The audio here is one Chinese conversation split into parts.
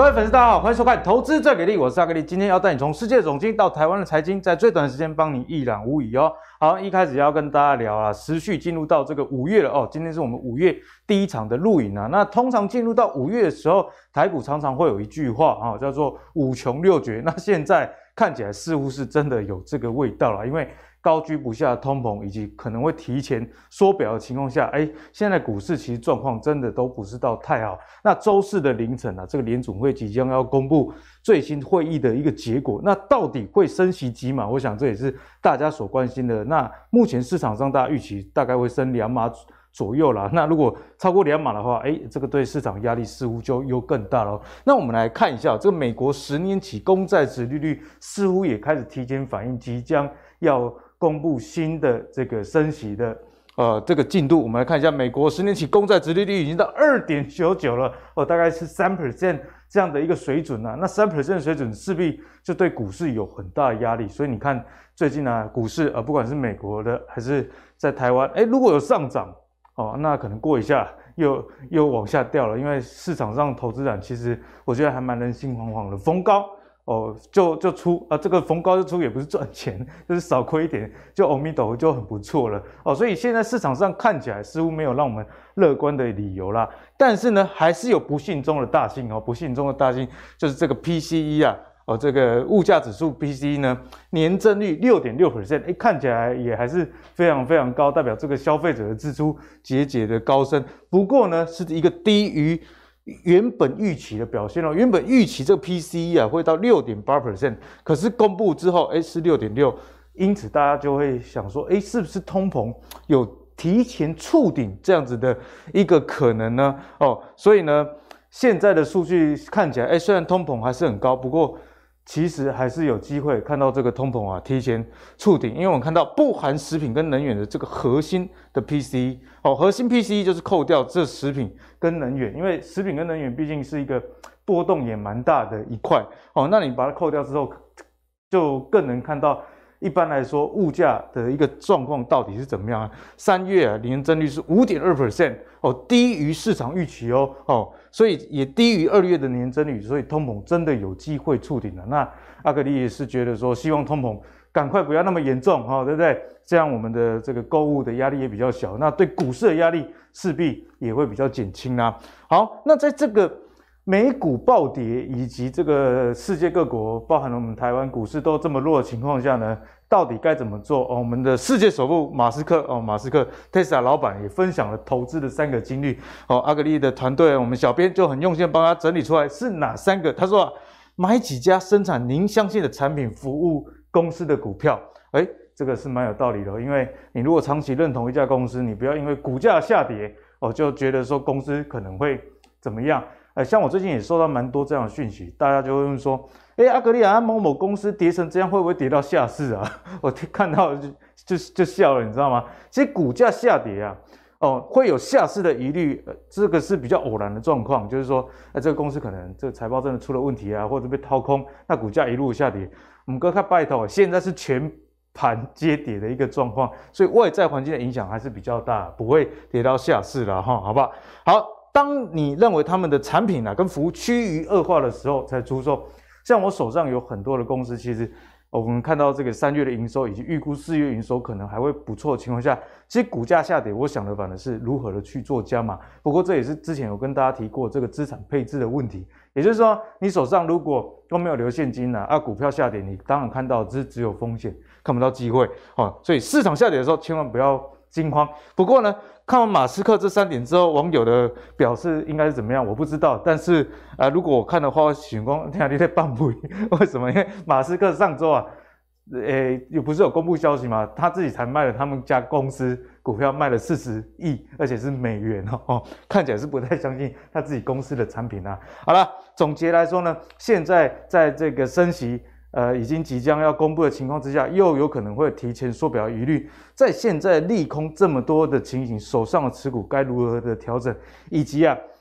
各位粉丝，大家好，欢迎收看《投资最给力》，我是阿格力。今天要带你从世界总经到台湾的财经，在最短的时间帮你一览无遗哦。好，一开始要跟大家聊啊，持续进入到这个5月了哦。今天是我们5月第一场的录影啊。那通常进入到5月的时候，台股常常会有一句话啊，叫做五穷六绝。那现在看起来似乎是真的有这个味道了，因为高居不下的通膨，以及可能会提前缩表的情况下，现在股市其实状况真的都不是到太好。那周四的凌晨啊，这个联准会即将要公布最新会议的一个结果，那到底会升息几码？我想这也是大家所关心的。那目前市场上大家预期大概会升2码左右啦。那如果超过2码的话，这个对市场压力似乎就又更大了。那我们来看一下，这个美国10年期公债殖利率似乎也开始提前反应，即将要公布新的这个升息的这个进度。我们来看一下，美国10年期公债殖利率已经到 2.99 了哦，大概是 3% 这样的一个水准啊。那 3% 的水准势必就对股市有很大的压力，所以你看最近啊，股市不管是美国的还是在台湾，如果有上涨哦，那可能过一下又往下掉了，因为市场上投资人其实我觉得还蛮人心惶惶的，逢高哦，就出啊，这个逢高就出也不是赚钱，就是少亏一点，就阿弥陀佛就很不错了哦。所以现在市场上看起来似乎没有让我们乐观的理由啦，但是呢，还是有不幸中的大幸哦。不幸中的大幸就是这个 PCE 啊，哦，这个物价指数 PCE 呢，年增率 6.6%，看起来也还是非常非常高，代表这个消费者的支出节节的高升。不过呢，是一个低于原本预期的表现哦，原本预期这个 PCE 啊会到 6.8%， 可是公布之后是 6.6%， 因此大家就会想说，是不是通膨有提前触顶这样子的一个可能呢？哦，所以呢，现在的数据看起来，虽然通膨还是很高，不过其实还是有机会看到这个通膨啊提前触顶，因为我们看到不含食品跟能源的这个核心的 PCE 哦，核心 PCE 就是扣掉这食品跟能源，因为食品跟能源毕竟是一个波动也蛮大的一块哦，那你把它扣掉之后，就更能看到一般来说物价的一个状况到底是怎么样啊。3月啊，年增率是 5.2% 哦，低于市场预期哦哦。所以也低于2月的年增率，所以通膨真的有机会触顶了。那阿格力也是觉得说，希望通膨赶快不要那么严重哈，对不对？这样我们的这个购物的压力也比较小，那对股市的压力势必也会比较减轻啦。好，那在这个美股暴跌以及这个世界各国，包含了我们台湾股市都这么弱的情况下呢，到底该怎么做？哦，我们的世界首富马斯克哦，马斯克 Tesla 老板也分享了投资的3个金律哦。阿格力的团队，我们小编就很用心帮他整理出来是哪3个。他说，买几家生产您相信的产品服务公司的股票。这个是蛮有道理的，因为你如果长期认同一家公司，你不要因为股价下跌哦就觉得说公司可能会怎么样。像我最近也收到蛮多这样的讯息，大家就会问说，阿格力啊，某某公司跌成这样，会不会跌到下市啊？我看到就笑了，你知道吗？其实股价下跌啊，哦，会有下市的疑虑，这个是比较偶然的状况，就是说，这个公司可能这个财报真的出了问题啊，或者被掏空，那股价一路下跌。我们哥看拜托，现在是全盘皆跌的一个状况，所以外在环境的影响还是比较大，不会跌到下市啦哈，好不好？好。当你认为他们的产品啊跟服务趋于恶化的时候才出售，像我手上有很多的公司，其实我们看到这个3月的营收以及预估4月营收可能还会不错的情况下，其实股价下跌，我想的反而是如何的去做加码。不过这也是之前有跟大家提过这个资产配置的问题，也就是说你手上如果都没有留现金啊，股票下跌，你当然看到只有风险，看不到机会哦。所以市场下跌的时候千万不要惊慌。不过呢，看完马斯克这3点之后，网友的表示应该是怎么样，我不知道。但是如果我看的话，我想说你在放屁，为什么？因为马斯克上周啊，不是有公布消息嘛，他自己才卖了他们家公司股票，卖了40亿，而且是美元哦，看起来是不太相信他自己公司的产品啊。好了，总结来说呢，现在在这个升息已经即将要公布的情况之下，又有可能会提前缩表疑虑，在现在利空这么多的情形，手上的持股该如何的调整，以及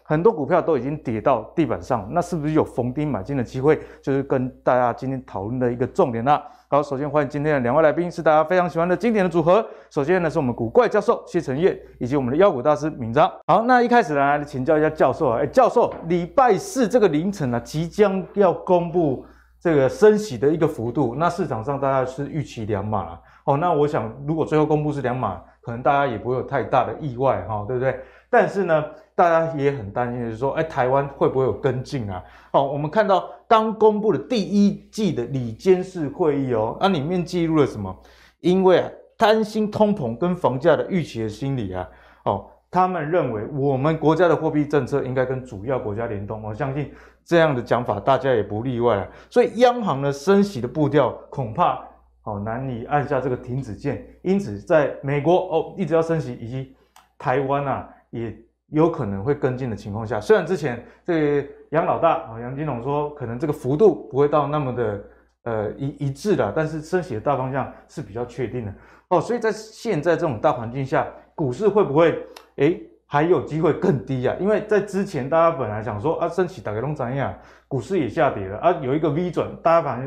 很多股票都已经跌到地板上，那是不是有逢低买进的机会？就是跟大家今天讨论的一个重点啦。好，首先欢迎今天的两位来宾，是大家非常喜欢的经典的组合。首先呢是我们古怪教授谢承彦，以及我们的妖股大师闵漳。好，那一开始呢，请教一下教授啊，教授，礼拜四这个凌晨啊，即将要公布这个升息的一个幅度，那市场上大家是预期2码啦。哦，那我想如果最后公布是2码，可能大家也不会有太大的意外哈，对不对？但是呢，大家也很担心，就是说，台湾会不会有跟进啊？哦，我们看到刚公布的第一季的理监事会议哦，那里面记录了什么？因为啊，担心通膨跟房价的预期的心理啊，哦，他们认为我们国家的货币政策应该跟主要国家联动，我相信这样的讲法大家也不例外啊。所以央行的升息的步调恐怕难以按下这个停止键，因此在美国一直要升息，以及台湾啊。也有可能会跟进的情况下，虽然之前这个杨老大啊杨金龙说可能这个幅度不会到那么的一致啦，但是升息的大方向是比较确定的哦，所以在现在这种大环境下，股市会不会还有机会更低啊？因为在之前大家本来想说啊升息大概都涨呀，股市也下跌了啊，有一个 V 转，大家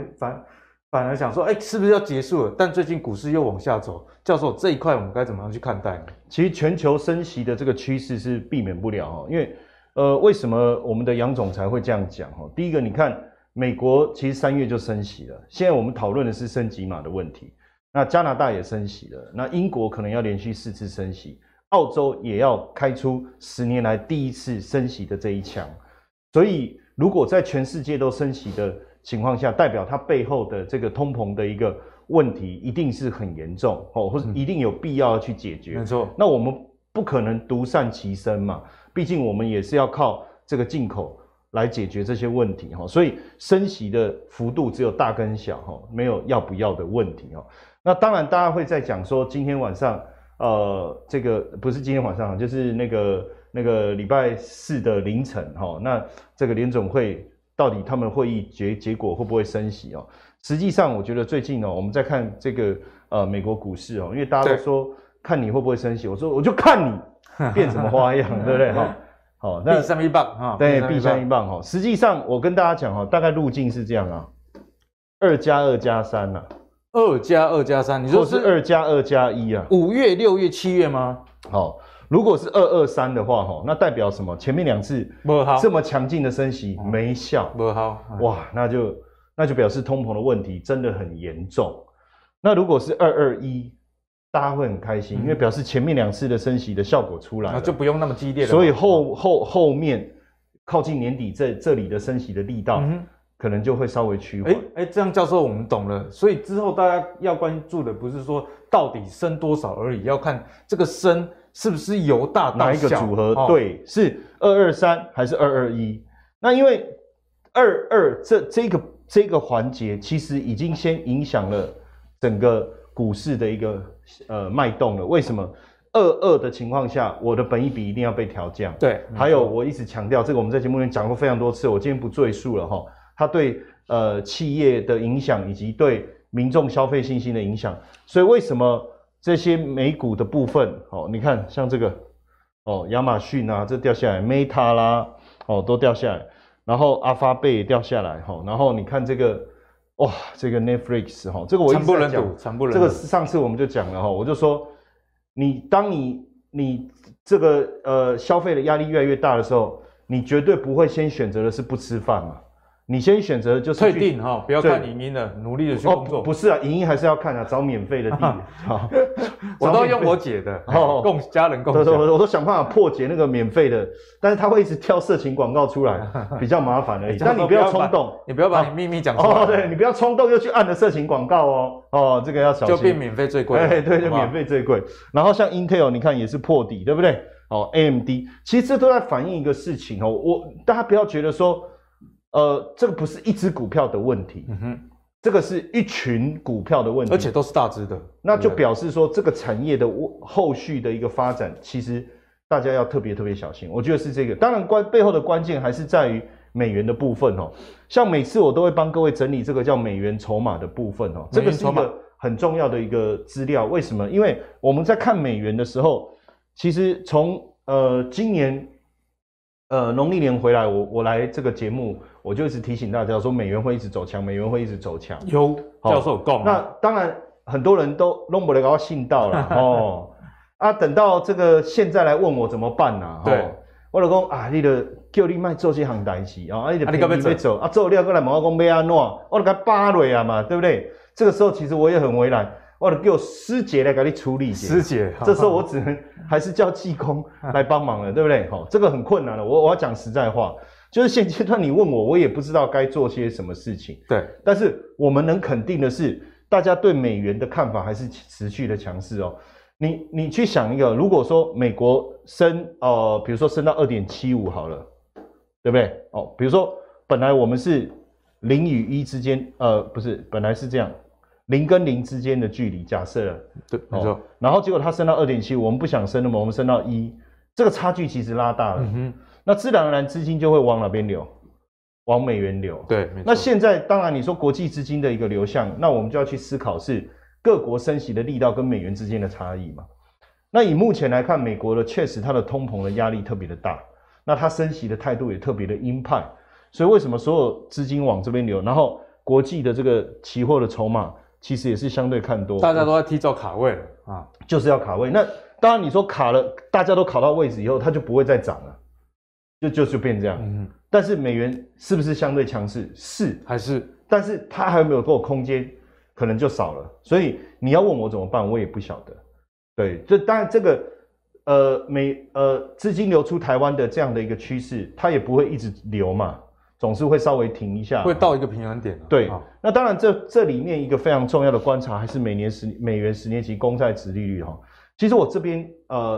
反而想说，是不是要结束了？但最近股市又往下走，教授这一块我们该怎么样去看待呢？其实全球升息的这个趋势是避免不了哦，因为为什么我们的杨总裁会这样讲哦？第一个，你看美国其实3月就升息了，现在我们讨论的是升几码的问题。那加拿大也升息了，那英国可能要连续4次升息，澳洲也要开出10年来第一次升息的这一枪。所以如果在全世界都升息的情况下，代表它背后的这个通膨的一个问题一定是很严重哦，或者一定有必要去解决。没错，那我们不可能独善其身嘛，毕竟我们也是要靠这个进口来解决这些问题哈。所以升息的幅度只有大跟小哈，没有要不要的问题哦。那当然，大家会在讲说今天晚上这个不是今天晚上，就是那个礼拜四的凌晨哈，那这个联准会。到底他们会议结果会不会升息哦？实际上，我觉得最近哦，我们在看这个美国股市哦，因为大家都说看你会不会升息，我说我就看你变什么花样，对不对哈？好、哦，那必胜一棒哈，对，必胜一棒哈、哦。实际上，我跟大家讲哈、哦，大概路径是这样啊，2+2+3呐、啊，2+2+3，你说是2+2+1啊？5月、6月、7月吗？好、哦。如果是223的话，哈，那代表什么？前面2次这么强劲的升息没效，哇，那就表示通膨的问题真的很严重。那如果是221，大家会很开心，因为表示前面2次的升息的效果出来了，就不用那么激烈了。所以后面靠近年底这里的升息的力道，可能就会稍微趋缓。这样教授我们懂了。所以之后大家要关注的不是说到底升多少而已，要看这个升。是不是由大到小哪一个组合？哦、对，是223还是221？那因为22这个环节其实已经先影响了整个股市的一个脉动了。为什么22的情况下，我的本益比一定要被调降？对，还有我一直强调这个，我们在节目里面讲过非常多次，我今天不赘述了哈。它对企业的影响以及对民众消费信心的影响，所以为什么？这些美股的部分，哦，你看像这个，哦，亚马逊啊，这掉下来 ，Meta 啦，哦，都掉下来，然后阿发贝也掉下来，哈、哦，然后你看这个，哇，这个 Netflix 哈、哦，这个我一直在讲，这个上次我们就讲了哈、哦，我就说，当你这个消费的压力越来越大的时候，你绝对不会先选择的是不吃饭嘛。你先选择就是退订哈，不要看影音了，努力的去工作。不是啊，影音还是要看啊，找免费的地点。我都用我姐的，供家人共享。我都想办法破解那个免费的，但是他会一直挑色情广告出来，比较麻烦而已。但你不要冲动，你不要把你秘密讲出来。对，你不要冲动又去按了色情广告哦。哦，这个要小心。就变免费最贵。对对，就免费最贵。然后像 Intel， 你看也是破底，对不对？哦 ，AMD， 其实这都在反映一个事情哦。大家不要觉得说。这个不是一只股票的问题，这个是一群股票的问题，而且都是大只的，那就表示说这个产业的后续的一个发展，其实大家要特别小心。我觉得是这个，当然背后的关键还是在于美元的部分哦。像每次我都会帮各位整理这个叫美元筹码的部分哦，这个是一个很重要的一个资料。为什么？因为我们在看美元的时候，其实从今年。农历年回来，我来这个节目，我就一直提醒大家说，美元会一直走强，美元会一直走强。有教授讲，那当然很多人都弄不了，搞信到了哦。啊，等到这个现在来问我怎么办呢、啊？对，哦、我就说啊，你的叫你卖做这行代志啊，你的别走啊，做了过来问我讲咩安怎，我就该扒落啊嘛，对不对？这个时候其实我也很为难。我得叫师姐来给你处理。师姐，这时候我只能还是叫技工来帮忙了，对不对？好，这个很困难了。我要讲实在话，就是现阶段你问我，我也不知道该做些什么事情。对，但是我们能肯定的是，大家对美元的看法还是持续的强势哦。你去想一个，如果说美国升比如说升到 2.75 好了，对不对？哦，比如说本来我们是0与1之间，不是，本来是这样。零跟零之间的距离，假设了，对，没错。然后结果它升到 2.7， 我们不想升那么，我们升到1，这个差距其实拉大了。嗯、那自然而然资金就会往哪边流？往美元流。对，没错。那现在当然你说国际资金的一个流向，那我们就要去思考是各国升息的力道跟美元之间的差异嘛。那以目前来看，美国的确实它的通膨的压力特别的大，那它升息的态度也特别的鹰派，所以为什么所有资金往这边流？然后国际的这个期货的筹码。其实也是相对看多，大家都在提早卡位了啊，就是要卡位。那当然你说卡了，大家都卡到位置以后，它就不会再涨了，就变这样。嗯，但是美元是不是相对强势？是，还是？但是它还有没有够空间？可能就少了。所以你要问我怎么办，我也不晓得。对，就当然这个资金流出台湾的这样的一个趋势，它也不会一直流嘛。总是会稍微停一下，会到一个平衡点、啊。对，哦、那当然这里面一个非常重要的观察还是美元十年期公债殖利率哈、哦。其实我这边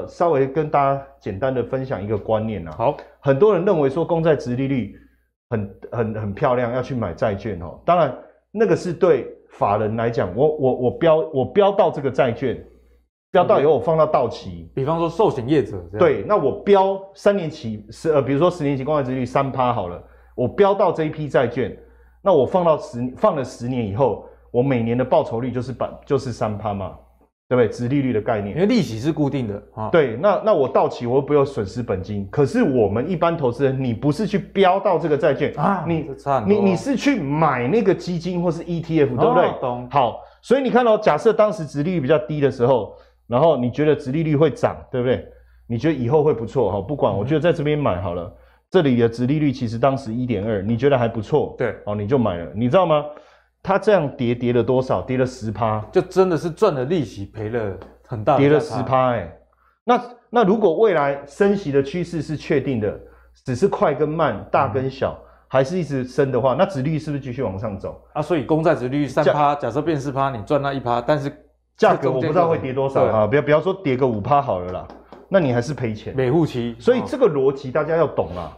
稍微跟大家简单的分享一个观念啊。好，很多人认为说公债殖利率很漂亮，要去买债券哈、哦。当然那个是对法人来讲，我标到这个债券，标到以后我放到到期，比方说寿险业者这样。对，那我标3年期比如说10年期公债殖利率3%好了。我标到这一批债券，那我放了10年以后，我每年的报酬率就是3%嘛，对不对？殖利率的概念，因为利息是固定的啊。对，那我到期我又不要损失本金。可是我们一般投资人，你不是去标到这个债券啊，你是去买那个基金或是 ETF， 对不对？哦、懂。好，所以你看到、哦，假设当时殖利率比较低的时候，然后你觉得殖利率会涨，对不对？你觉得以后会不错哈，不管，我觉得在这边买好了。这里的殖利率其实当时 1.2， 你觉得还不错，对，哦，你就买了，你知道吗？它这样跌了多少？跌了 10%， 就真的是赚了利息，赔了很大的，跌了 10%， 欸。那如果未来升息的趋势是确定的，只是快跟慢、大跟小，还是一直升的话，那殖利率是不是继续往上走啊？所以公债殖利率 3%， 假设变 4%， 你赚那 1%， 但是价格我不知道会跌多少啊，不要说跌个 5% 好了啦，那你还是赔钱，每户期。所以这个逻辑大家要懂啦。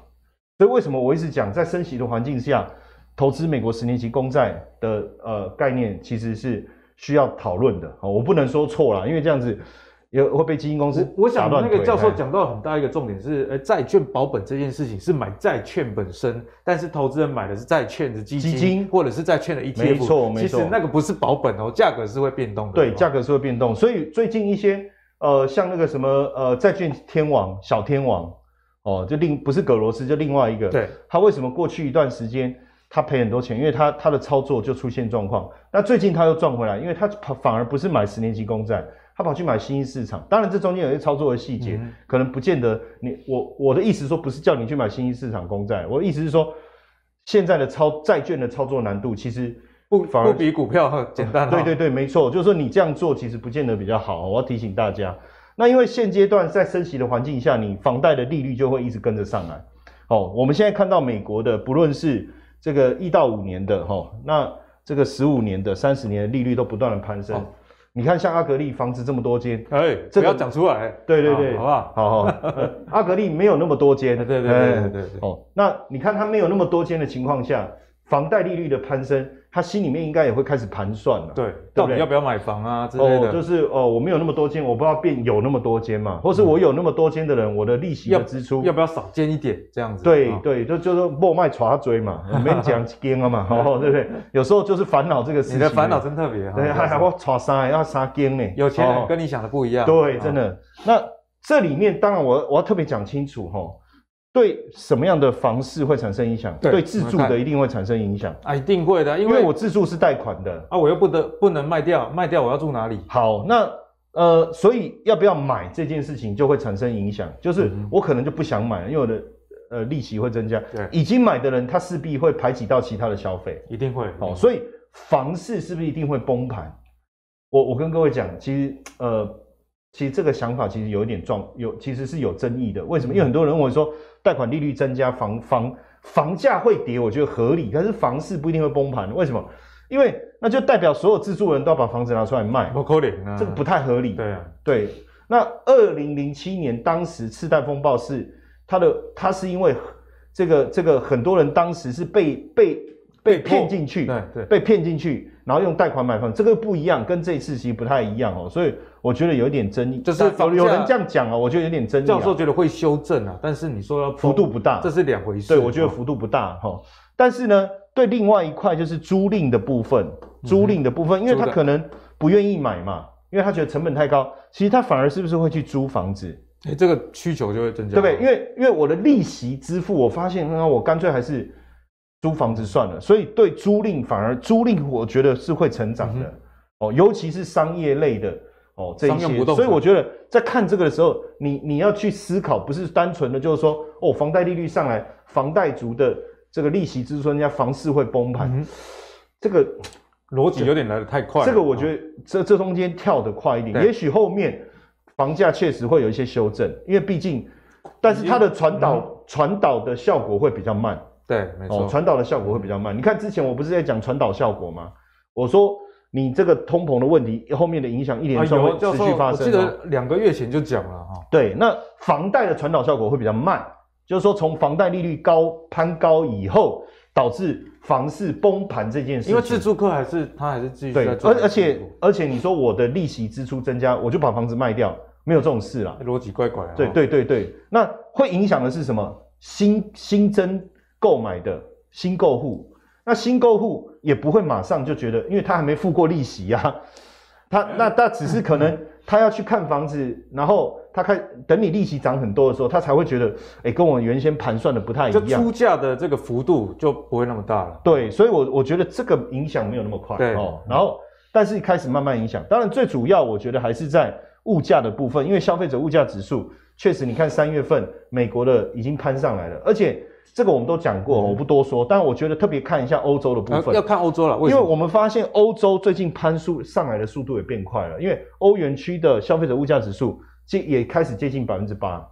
所以为什么我一直讲，在升息的环境下，投资美国10年期公债的概念其实是需要讨论的。好，我不能说错啦，因为这样子也会被基金公司打断腿。我想那个教授讲到很大一个重点是，债券保本这件事情是买债券本身，但是投资人买的是债券的基金或者是债券的 ETF， 没错没错，其实那个不是保本哦，价格是会变动的。对，价格是会变动。所以最近一些像那个什么债券天王小天王。哦，就不是葛罗斯，就另外一个。对，他为什么过去一段时间他赔很多钱？因为他的操作就出现状况。那最近他又赚回来，因为他反而不是买10年期公债，他跑去买新兴市场。当然，这中间有些操作的细节，可能不见得你我的意思说，不是叫你去买新兴市场公债。我的意思是说，现在的债券的操作难度其实不比股票简单。对对对，没错，就是说你这样做其实不见得比较好。我要提醒大家。那因为现阶段在升息的环境下，你房贷的利率就会一直跟着上来。哦，我们现在看到美国的，不论是这个1到5年的，哦，那这个15年的、30年的利率都不断的攀升。哦，你看，像阿格力房子这么多间，这个不要讲出来。对对对，好不好？好好。阿格力没有那么多间。对对对对。哦，那你看它没有那么多间的情况下，房贷利率的攀升，他心里面应该也会开始盘算了，对，到底要不要买房啊之类的。就是我没有那么多间，我不知道变有那么多间嘛，或是我有那么多间的人，我的利息的支出要不要少间一点这样子？对对，就是莫卖爪嘴嘛，没讲间啊嘛，哦，对不对？有时候就是烦恼这个事情。你的烦恼真特别，对，还我爪三要三间呢，有钱人跟你想的不一样。对，真的。那这里面当然我要特别讲清楚哈，对什么样的房市会产生影响？ 对自住的一定会产生影响啊，一定会的，因为我自住是贷款的啊，我又不能卖掉，卖掉我要住哪里？好，那所以要不要买这件事情就会产生影响，就是我可能就不想买了，因为我的利息会增加。对，已经买的人他势必会排挤到其他的消费，一定会。好，所以房市是不是一定会崩盘？我跟各位讲，其实这个想法其实有一点其实是有争议的。为什么？因为很多人问我说，贷款利率增加，房价会跌，我觉得合理，但是房市不一定会崩盘。为什么？因为那就代表所有自住人都要把房子拿出来卖，不可能啊，这个不太合理。对啊，对。那2007年当时次贷风暴是它是因为这个很多人当时是被骗进去，对，被骗进去，然后用贷款买房，这个不一样，跟这一次其实不太一样哦，所以我觉得有点争议。就是有人这样讲啊，我觉得有点争议。教授觉得会修正啊，但是你说要幅度不大，这是两回事。对，我觉得幅度不大哈、哦。但是呢，对另外一块就是租赁的部分，因为他可能不愿意买嘛，因为他觉得成本太高，其实他反而是不是会去租房子？哎，这个需求就会增加，对不对？因为我的利息支付，我发现我干脆还是租房子算了，所以对租赁我觉得是会成长的、哦，尤其是商业类的哦这一些，所以我觉得在看这个的时候，你要去思考，不是单纯的就是说哦，房贷利率上来，房贷族的这个利息支出，人家房市会崩盘，这个逻辑有点来得太快了。这个我觉得这中间跳得快一点，也许后面房价确实会有一些修正，因为毕竟，但是它的传导的效果会比较慢。对，没错，传导的效果会比较慢。你看之前我不是在讲传导效果吗？我说你这个通膨的问题后面的影响一连串会持续发生。我记得2个月前就讲了哈。对，那房贷的传导效果会比较慢，就是说从房贷利率攀高以后，导致房市崩盘这件事情。因为自住客还是继续在做。对，而且你说我的利息支出增加，我就把房子卖掉，没有这种事啦。逻辑怪怪啊。对对对对，那会影响的是什么？新增购买的新购户，那新购户也不会马上就觉得，因为他还没付过利息啊，他只是可能他要去看房子，然后他等你利息涨很多的时候，他才会觉得，哎，跟我原先盘算的不太一样，就出价的这个幅度就不会那么大了。对，所以我觉得这个影响没有那么快哦。然后，但是开始慢慢影响，当然最主要我觉得还是在物价的部分，因为消费者物价指数确实，你看3月份美国的已经攀上来了，而且。这个我们都讲过，我不多说。但我觉得特别看一下欧洲的部分，要看欧洲了，因为我们发现欧洲最近攀上来的速度也变快了，因为欧元区的消费者物价指数也开始接近 8%。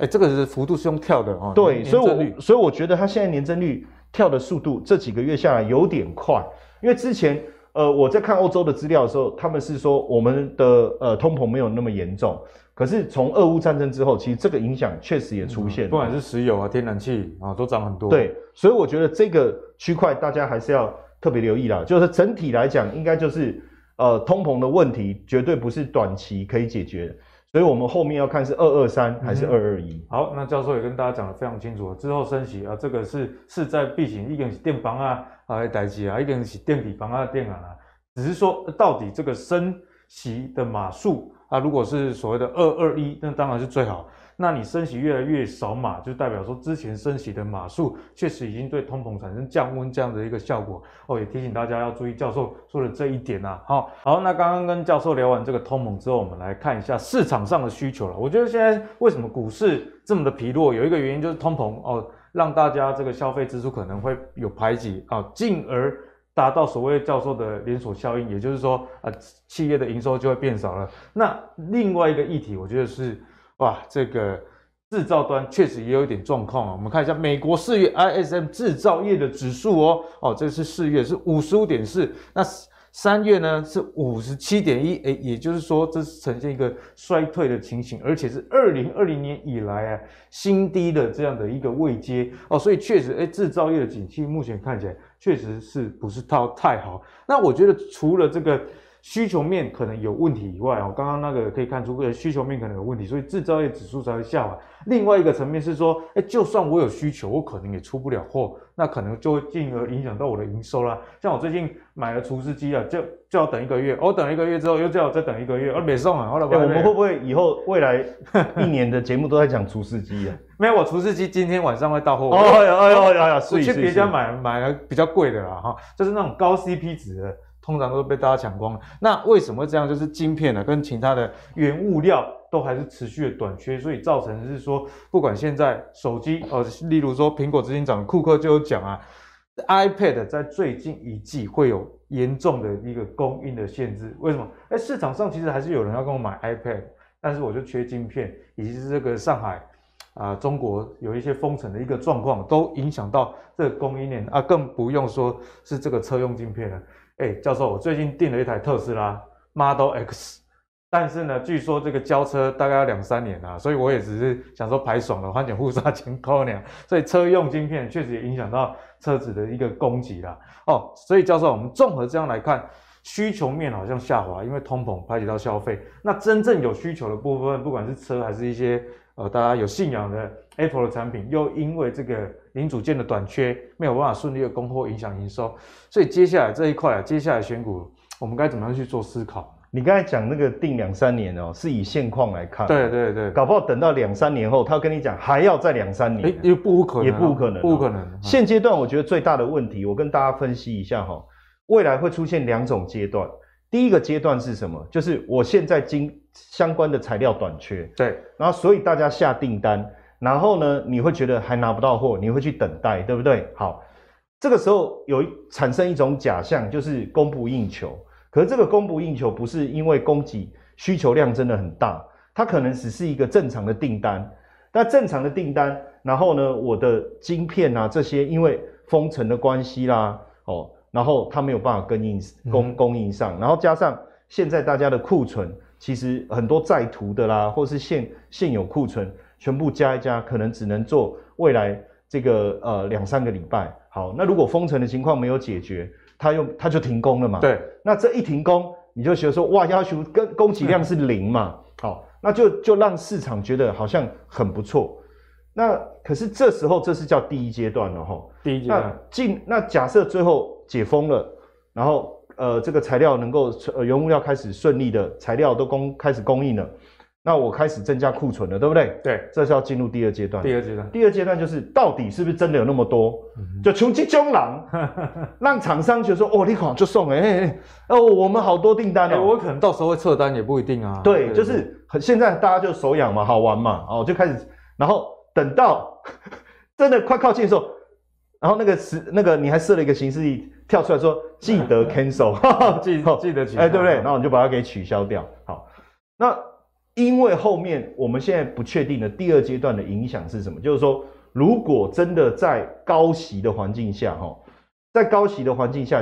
哎，这个幅度是用跳的啊。对，所以我觉得它现在年增率跳的速度，这几个月下来有点快。因为之前我在看欧洲的资料的时候，他们是说我们的通膨没有那么严重。可是从俄乌战争之后，其实这个影响确实也出现了，不管是石油啊、天然气啊，都涨很多。对，所以我觉得这个区块大家还是要特别留意啦。就是整体来讲，应该就是通膨的问题绝对不是短期可以解决的，所以我们后面要看是223还是221。好，那教授也跟大家讲得非常清楚了，之后升息啊，这个是势在必行，一定是电房啊代志啊，一定是电底房啊电啊，只是说到底这个升息的码数。啊，如果是所谓的221，那当然是最好。那你升息越来越少码，就代表说之前升息的码数确实已经对通膨产生降温这样的一个效果哦。也提醒大家要注意教授说的这一点啊。好，那刚刚跟教授聊完这个通膨之后，我们来看一下市场上的需求了。我觉得现在为什么股市这么的疲弱，有一个原因就是通膨哦，让大家这个消费支出可能会有排挤啊，进而达到所谓教授的连锁效应，也就是说，企业的营收就会变少了。那另外一个议题，我觉得是，这个制造端确实也有一点状况啊。我们看一下美国4月 ISM 制造业的指数哦，这是4月是 55.4， 那3月呢是 57.1， 也就是说这是呈现一个衰退的情形，而且是2020年以来啊新低的这样的一个位阶哦，所以确实制造业的景气目前看起来。确实是不是太好？那我觉得除了这个需求面可能有问题以外，哦，刚刚那个可以看出，需求面可能有问题，所以制造业指数才会下滑。另外一个层面是说，就算我有需求，我可能也出不了货，那可能就会进而影响到我的营收啦。像我最近买了厨师机啊，就要等一个月，我等一个月之后又叫我再等一个月，没送啊。我们会不会以后未来一年的节目都在讲厨师机啊？没有，我厨师机今天晚上会到货。哎呦，我去别家买了比较贵的啦，哈，就是那种高 CP 值的。通常都被大家抢光了，那为什么这样？就是晶片呢，跟其他的原物料都还是持续的短缺，所以造成是说，不管现在手机例如说苹果执行长库克就有讲啊 ，iPad 在最近一季会有严重的一个供应的限制。为什么？市场上其实还是有人要跟我买 iPad， 但是我就缺晶片，以及是这个上海啊、中国有一些封城的一个状况，都影响到这个供应链啊，更不用说是这个车用晶片了。教授，我最近订了一台特斯拉 Model X， 但是呢，据说这个交车大概要2-3年啊，所以我也只是想说排爽了，花点护沙钱扣两，所以车用晶片确实也影响到车子的一个供给啦。哦，所以教授，我们综合这样来看，需求面好像下滑，因为通膨排挤到消费。那真正有需求的部分，不管是车还是一些大家有信仰的 Apple 的产品，又因为这个零组件的短缺，没有办法顺利的供货，影响营收。所以接下来这一块，接下来选股，我们该怎么样去做思考？你刚才讲那个定2-3年哦，是以现况来看。对对对，搞不好等到2-3年后，他跟你讲还要再2-3年，也不无可能，也不无可能，不可能。现阶段我觉得最大的问题，我跟大家分析一下哈，未来会出现2种阶段。第一个阶段是什么？就是我现在相关的材料短缺，对，然后所以大家下订单。然后呢，你会觉得还拿不到货，你会去等待，对不对？好，这个时候有产生一种假象，就是供不应求。可是这个供不应求不是因为供给需求量真的很大，它可能只是一个正常的订单。那正常的订单，然后呢，我的晶片啊这些，因为封城的关系啦，哦，然后它没有办法供应上，然后加上现在大家的库存，其实很多在途的啦，或是现有库存。全部加一加，可能只能做未来这个2-3个礼拜。好，那如果封城的情况没有解决，它就停工了嘛。对，那这一停工，你就觉得说哇，要求跟供给量是0嘛。好，那就让市场觉得好像很不错。那可是这时候，这是叫第一阶段了哈。第一阶段。那假设最后解封了，然后这个材料能够原物料开始顺利的材料都开始供应了。那我开始增加库存了，对不对？对，这是要进入第二阶段。第二阶段就是到底是不是真的有那么多？就穷其穷狼，让厂商觉得说，哦，你款就送我们好多订单哦。我可能到时候会撤单也不一定啊。对，就是现在大家就手痒嘛，好玩嘛，哦，就开始，然后等到真的快靠近的时候，然后那个你还设了一个形式力跳出来说，记得 cancel， 记得取消，对不对？然后你就把它给取消掉。好，那。因为后面我们现在不确定的第二阶段的影响是什么？就是说，如果真的在高息的环境下，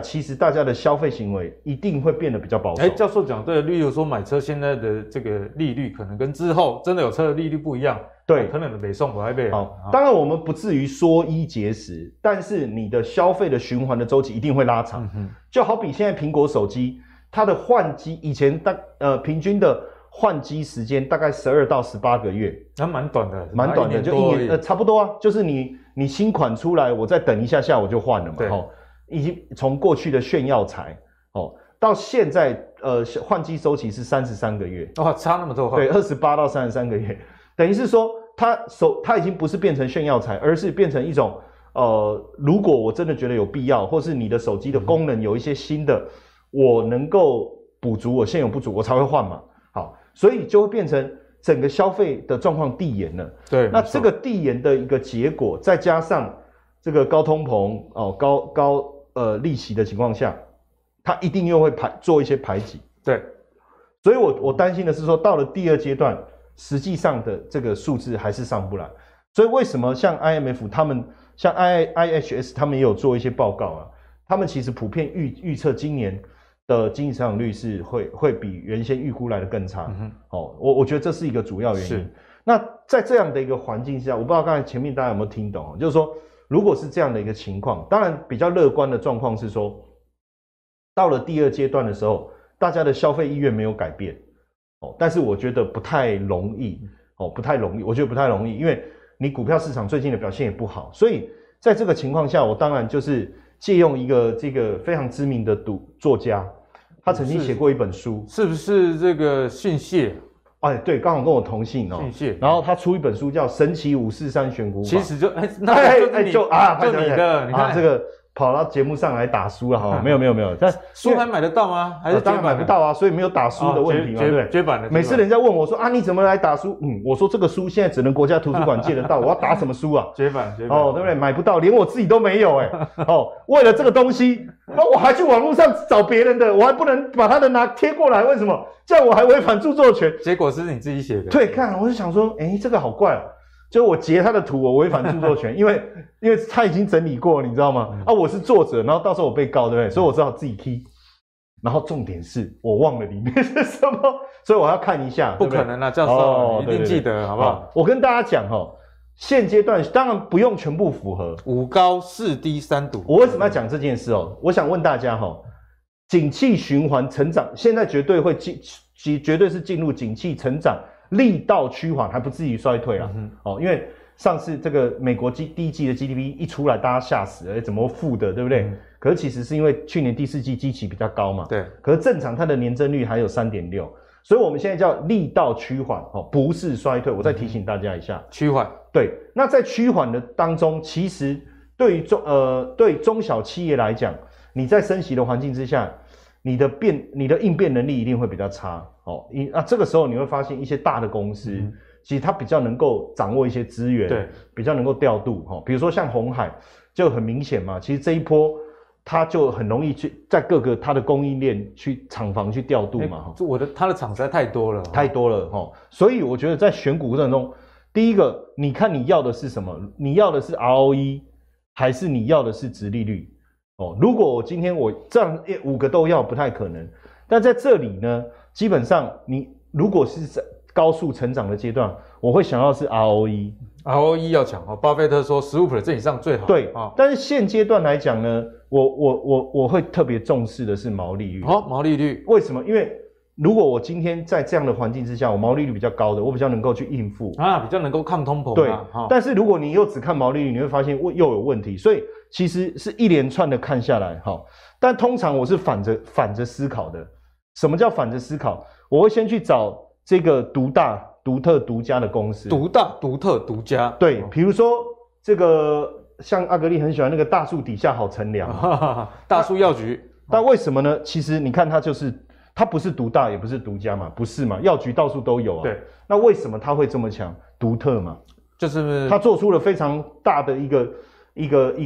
其实大家的消费行为一定会变得比较保守。教授讲对，例如说买车现在的这个利率可能跟之后真的有车的利率不一样，对，可能北宋不太被。好，当然我们不至于缩衣节食，但是你的消费的循环的周期一定会拉长。就好比现在苹果手机，它的换机以前平均的。换机时间大概12到18个月，还蛮短的，蛮短的，就1年差不多啊。就是你新款出来，我再等一下我就换了嘛。哦，已经从过去的炫耀财哦，到现在换机周期是33个月，哇，差那么多。对，28到33个月，等于是说它已经不是变成炫耀财，而是变成一种如果我真的觉得有必要，或是你的手机的功能有一些新的，我能够补足我现有不足，我才会换嘛。好，所以就会变成整个消费的状况递延了。对，那这个递延的一个结果，再加上这个高通膨哦，利息的情况下，它一定又会做一些排挤。对，所以我担心的是说，到了第二阶段，实际上的这个数字还是上不来。所以为什么像 IMF 他们，像 IHS 他们也有做一些报告啊，他们其实普遍预测今年。的经济成长率是会比原先预估来的更差，我觉得这是一个主要原因。那在这样的一个环境下，我不知道刚才前面大家有没有听懂，就是说，如果是这样的一个情况，当然比较乐观的状况是说，到了第二阶段的时候，大家的消费意愿没有改变哦，但是我觉得不太容易哦，不太容易，我觉得不太容易，因为你股票市场最近的表现也不好，所以在这个情况下，我当然就是借用一个这个非常知名的作家，他曾经写过一本书，是不是这个姓谢？哎，对，刚好跟我同姓哦，姓谢。然后他出一本书叫《神奇543选股法》，其实就哎，那就是你就你的，你看这个。跑到节目上来打书了哈，没有没有没有，但书还买得到吗？还是当然买不到啊，所以没有打书的问题嘛，对不对？绝版的。每次人家问我说啊，你怎么来打书？嗯，我说这个书现在只能国家图书馆借得到，我要打什么书啊？绝版绝版哦，对不对？买不到，连我自己都没有哎哦，为了这个东西，那我还去网络上找别人的，我还不能把他的拿贴过来，为什么？这样我还违反著作权。结果是你自己写的。对，看我就想说，哎，这个好怪啊。就我截他的图，我违反著作权，因为他已经整理过了，你知道吗？啊，我是作者，然后到时候我被告，对不对？所以我只好自己踢。然后重点是我忘了里面是什么，所以我要看一下。不可能啦，教授，你一定记得，好不好？我跟大家讲哈，现阶段当然不用全部符合5高4低3赌。我为什么要讲这件事哦？我想问大家哈，景气循环成长，现在绝对会绝对是进入景气成长。力道趋缓，还不至于衰退啊！哦，因为上次这个美国第一季的 GDP 一出来，大家吓死了，怎么负的，对不对？可是其实是因为去年第四季基期比较高嘛。对。可是正常它的年增率还有 3.6， 所以我们现在叫力道趋缓，哦，不是衰退。我再提醒大家一下，趋缓。对。那在趋缓的当中，其实对于中小企业来讲，你在升息的环境之下。你的应变能力一定会比较差哦。那这个时候你会发现一些大的公司，其实它比较能够掌握一些资源，对，比较能够调度哈。比如说像鸿海就很明显嘛，其实这一波它就很容易去在各个它的供应链去厂房去调度嘛。欸、它的厂实在太多了，太多了哈。所以我觉得在选股过程中，第一个你看你要的是什么？你要的是 ROE 还是你要的是殖利率？哦，如果我今天我这样5个都要不太可能，但在这里呢，基本上你如果是在高速成长的阶段，我会想要是 ROE 要强哦。巴菲特说 15% 以上最好。对啊，哦、但是现阶段来讲呢，我会特别重视的是毛利率。好、哦，毛利率为什么？因为如果我今天在这样的环境之下，我毛利率比较高的，我比较能够去应付啊，比较能够抗通膨、啊。对，哦、但是如果你又只看毛利率，你会发现又有问题，所以。其实是一连串的看下来哈，但通常我是反着思考的。什么叫反着思考？我会先去找这个独大、独特、独家的公司。独大、独特、独家。对，比如说这个像阿格力很喜欢那个大树底下好乘凉，大树药局。但为什么呢？其实你看它就是它不是独大，也不是独家嘛，不是嘛？药局到处都有啊。对。那为什么它会这么强？独特嘛，就是它做出了非常大的一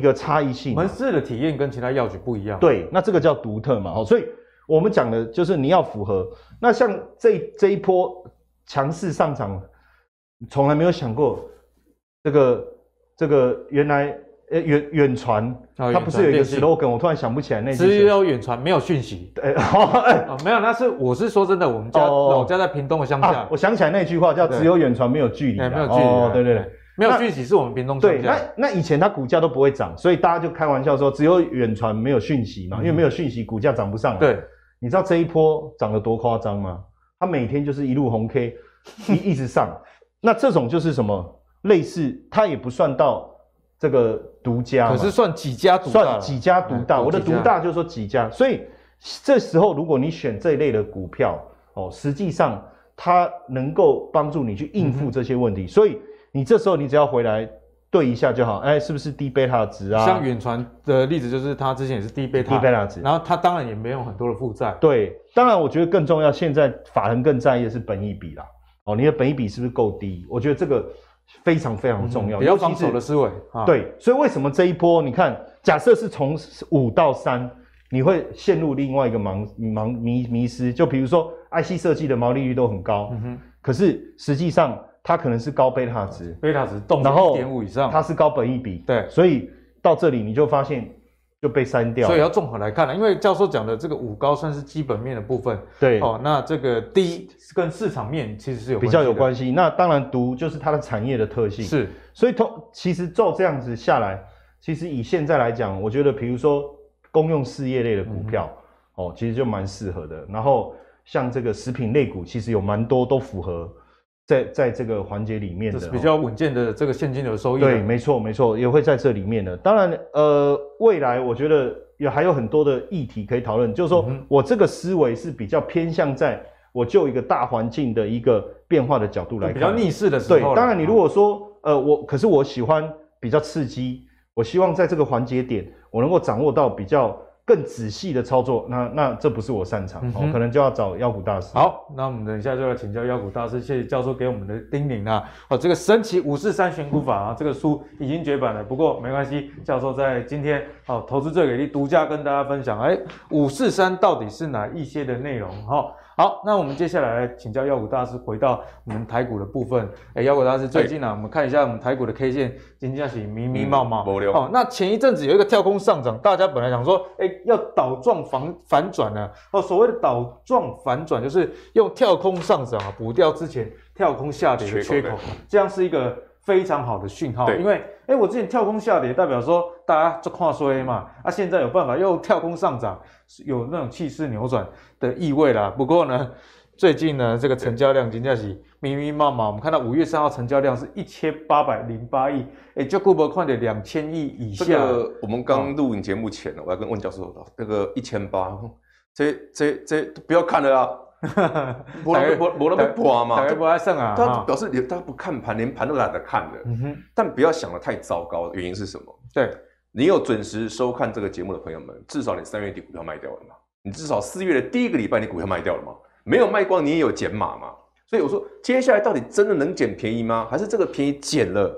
个差异性、啊，门市的体验跟其他药局不一样。对，那这个叫独特嘛，所以我们讲的就是你要符合。那像这一波强势上涨，从来没有想过这个原来远传，它不是有一个 slogan， 我突然想不起来那句。只有远传没有讯息。对，没有，那是我是说真的，我们家老家在屏东的乡下，我想起来那句话叫只有远传没有距离，没有距离。哦，对对对。没有讯息是我们屏东涨价。对，那以前它股价都不会涨，所以大家就开玩笑说只有远传没有讯息嘛，因为没有讯息股价涨不上来。对，你知道这一波涨得多夸张吗？它每天就是一路红 K， 一直上。那这种就是什么类似，它也不算到这个独家，可是算几家独大，算几家独大。我的独大就是说几家，所以这时候如果你选这一类的股票哦，实际上它能够帮助你去应付这些问题，所以。你这时候你只要回来对一下就好，哎，是不是低贝塔值啊？像远传的例子就是他之前也是低贝塔值，然后他当然也没有很多的负债。对，当然我觉得更重要，现在法人更在意的是本益比啦。哦，你的本益比是不是够低？我觉得这个非常非常重要，比较防守的思维。对，所以为什么这一波你看，假设是从5到3，你会陷入另外一个迷失，就比如说 IC 设计的毛利率都很高，可是实际上。它可能是高贝塔值，贝塔值动到 1.5 以上，它是高本益比，对，所以到这里你就发现就被删掉，所以要综合来看了，因为教授讲的这个5高算是基本面的部分，对，哦，那这个低跟市场面其实是有比较有关系，那当然独就是它的产业的特性是，所以其实照这样子下来，其实以现在来讲，我觉得比如说公用事业类的股票。哦，其实就蛮适合的。然后像这个食品类股，其实有蛮多都符合在这个环节里面的，这是比较稳健的这个现金流收益。对，没错没错，也会在这里面的。当然，未来我觉得还有很多的议题可以讨论，就是说我这个思维是比较偏向在我就一个大环境的一个变化的角度来看，比较逆势的时候。对，当然你如果说可是我喜欢比较刺激。我希望在这个环节点，我能够掌握到比较更仔细的操作，那这不是我擅长，可能就要找妖股大师。好，那我们等一下就要请教妖股大师，谢谢教授给我们的叮咛啊。这个神奇543选股法啊，这个书已经绝版了，不过没关系，教授在今天投资最给力独家跟大家分享，543到底是哪一些的内容哈。好，那我们接下来请教妖股大师，回到我们台股的部分。妖股大师最近啊，我们看一下我们台股的 K 线，今天是迷迷茫茫。那前一阵子有一个跳空上涨，大家本来想说，要倒撞反转呢。所谓的倒撞反转，就是用跳空上涨啊，补掉之前跳空下跌的缺口，这样是一个非常好的讯号。因为，我之前跳空下跌，代表说大家就看衰嘛，现在有办法又跳空上涨，有那种气势扭转的意味啦。不过呢，最近呢，这个成交量真的是迷迷茫茫。我们看到5月3号成交量是1808亿，就顾不看的2000亿以下。这个我们刚录影节目前，我要跟问教授说，那个1800，这不要看了啦。没人被破嘛，大家不爱上啊。他表示他不看盘，连盘都懒得看了。但不要想得太糟糕，原因是什么？对。你有准时收看这个节目的朋友们，至少你3月底股票卖掉了嘛？你至少4月的第一个礼拜你股票卖掉了嘛？没有卖光，你也有减码嘛？所以我说，接下来到底真的能捡便宜吗？还是这个便宜捡了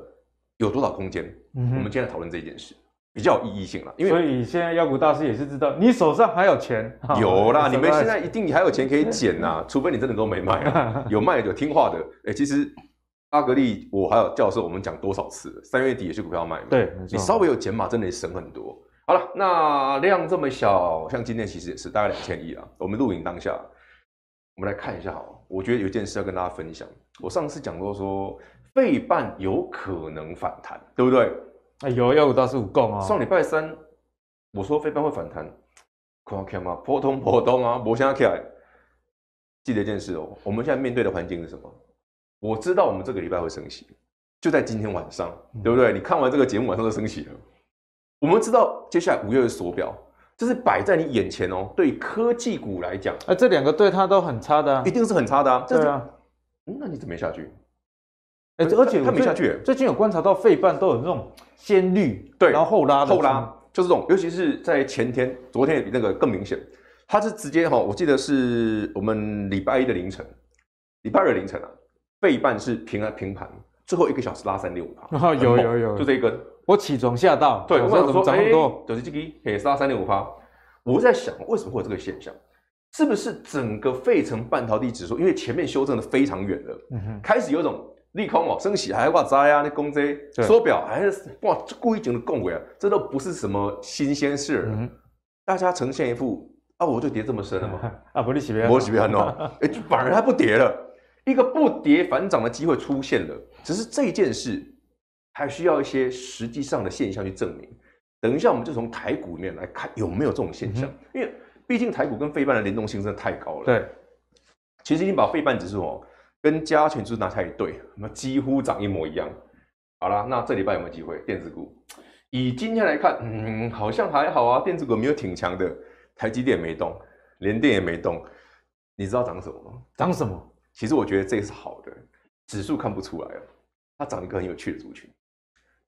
有多少空间？我们今天来讨论这一件事，比较有意义性了。因为所以现在妖股大师也是知道，你手上还有钱，有啦，你们现在一定还有钱可以捡呐，除非你真的都没卖啊。有卖有听话的，其实。阿格力，我还有教授，我们讲多少次？3月底也是股票卖嘛？对，你稍微有减码，真的省很多。好了，那量这么小，像今天其实也是大概2000亿啊。我们录影当下，我们来看一下好了。我觉得有一件事要跟大家分享。我上次讲过说，费半有可能反弹，对不对？有妖股大师有讲啊。上礼拜三我说费半会反弹，看看嘛，波动啊，没啥起来。记得一件事哦，我们现在面对的环境是什么？我知道我们这个礼拜会升息，就在今天晚上，对不对？你看完这个节目晚上就升息了。我们知道接下来5月的缩表，这是摆在你眼前哦。对科技股来讲，这两个对它都很差的，一定是很差的。对啊，那你怎么没下去？而且它没下去。最近有观察到费半都有那种先绿，对，然后后拉，就是这种，尤其是在前天、昨天那个更明显，它是直接哈，我记得是我们礼拜1的凌晨，礼拜2的凌晨啊。费半是平盘，最后1个小时拉365%，有，就这一根，我起床吓到，对，我想说，就是这个也是拉365%。我在想，为什么会有这个现象？是不是整个费城半导体指数，因为前面修正的非常远了，开始有一种利空哦，升息还挂灾啊，那公债缩表还是哇，故意整的供给啊，这都不是什么新鲜事，大家呈现一副我就跌这么深了吗？不，你喜欢，我喜欢哦，反而它不跌了。一个不跌反涨的机会出现了，只是这件事还需要一些实际上的现象去证明。等一下，我们就从台股里面来看有没有这种现象，因为毕竟台股跟费半的联动性真的太高了。对，其实已经把费半指数跟加权指数拿下一对，那几乎涨一模一样。好啦，那这礼拜有没有机会？电子股以今天来看，好像还好啊，电子股没有挺强的，台积电没动，联电也没动。你知道涨什么吗？涨什么？其实我觉得这是好的，指数看不出来哦，它涨一个很有趣的族群，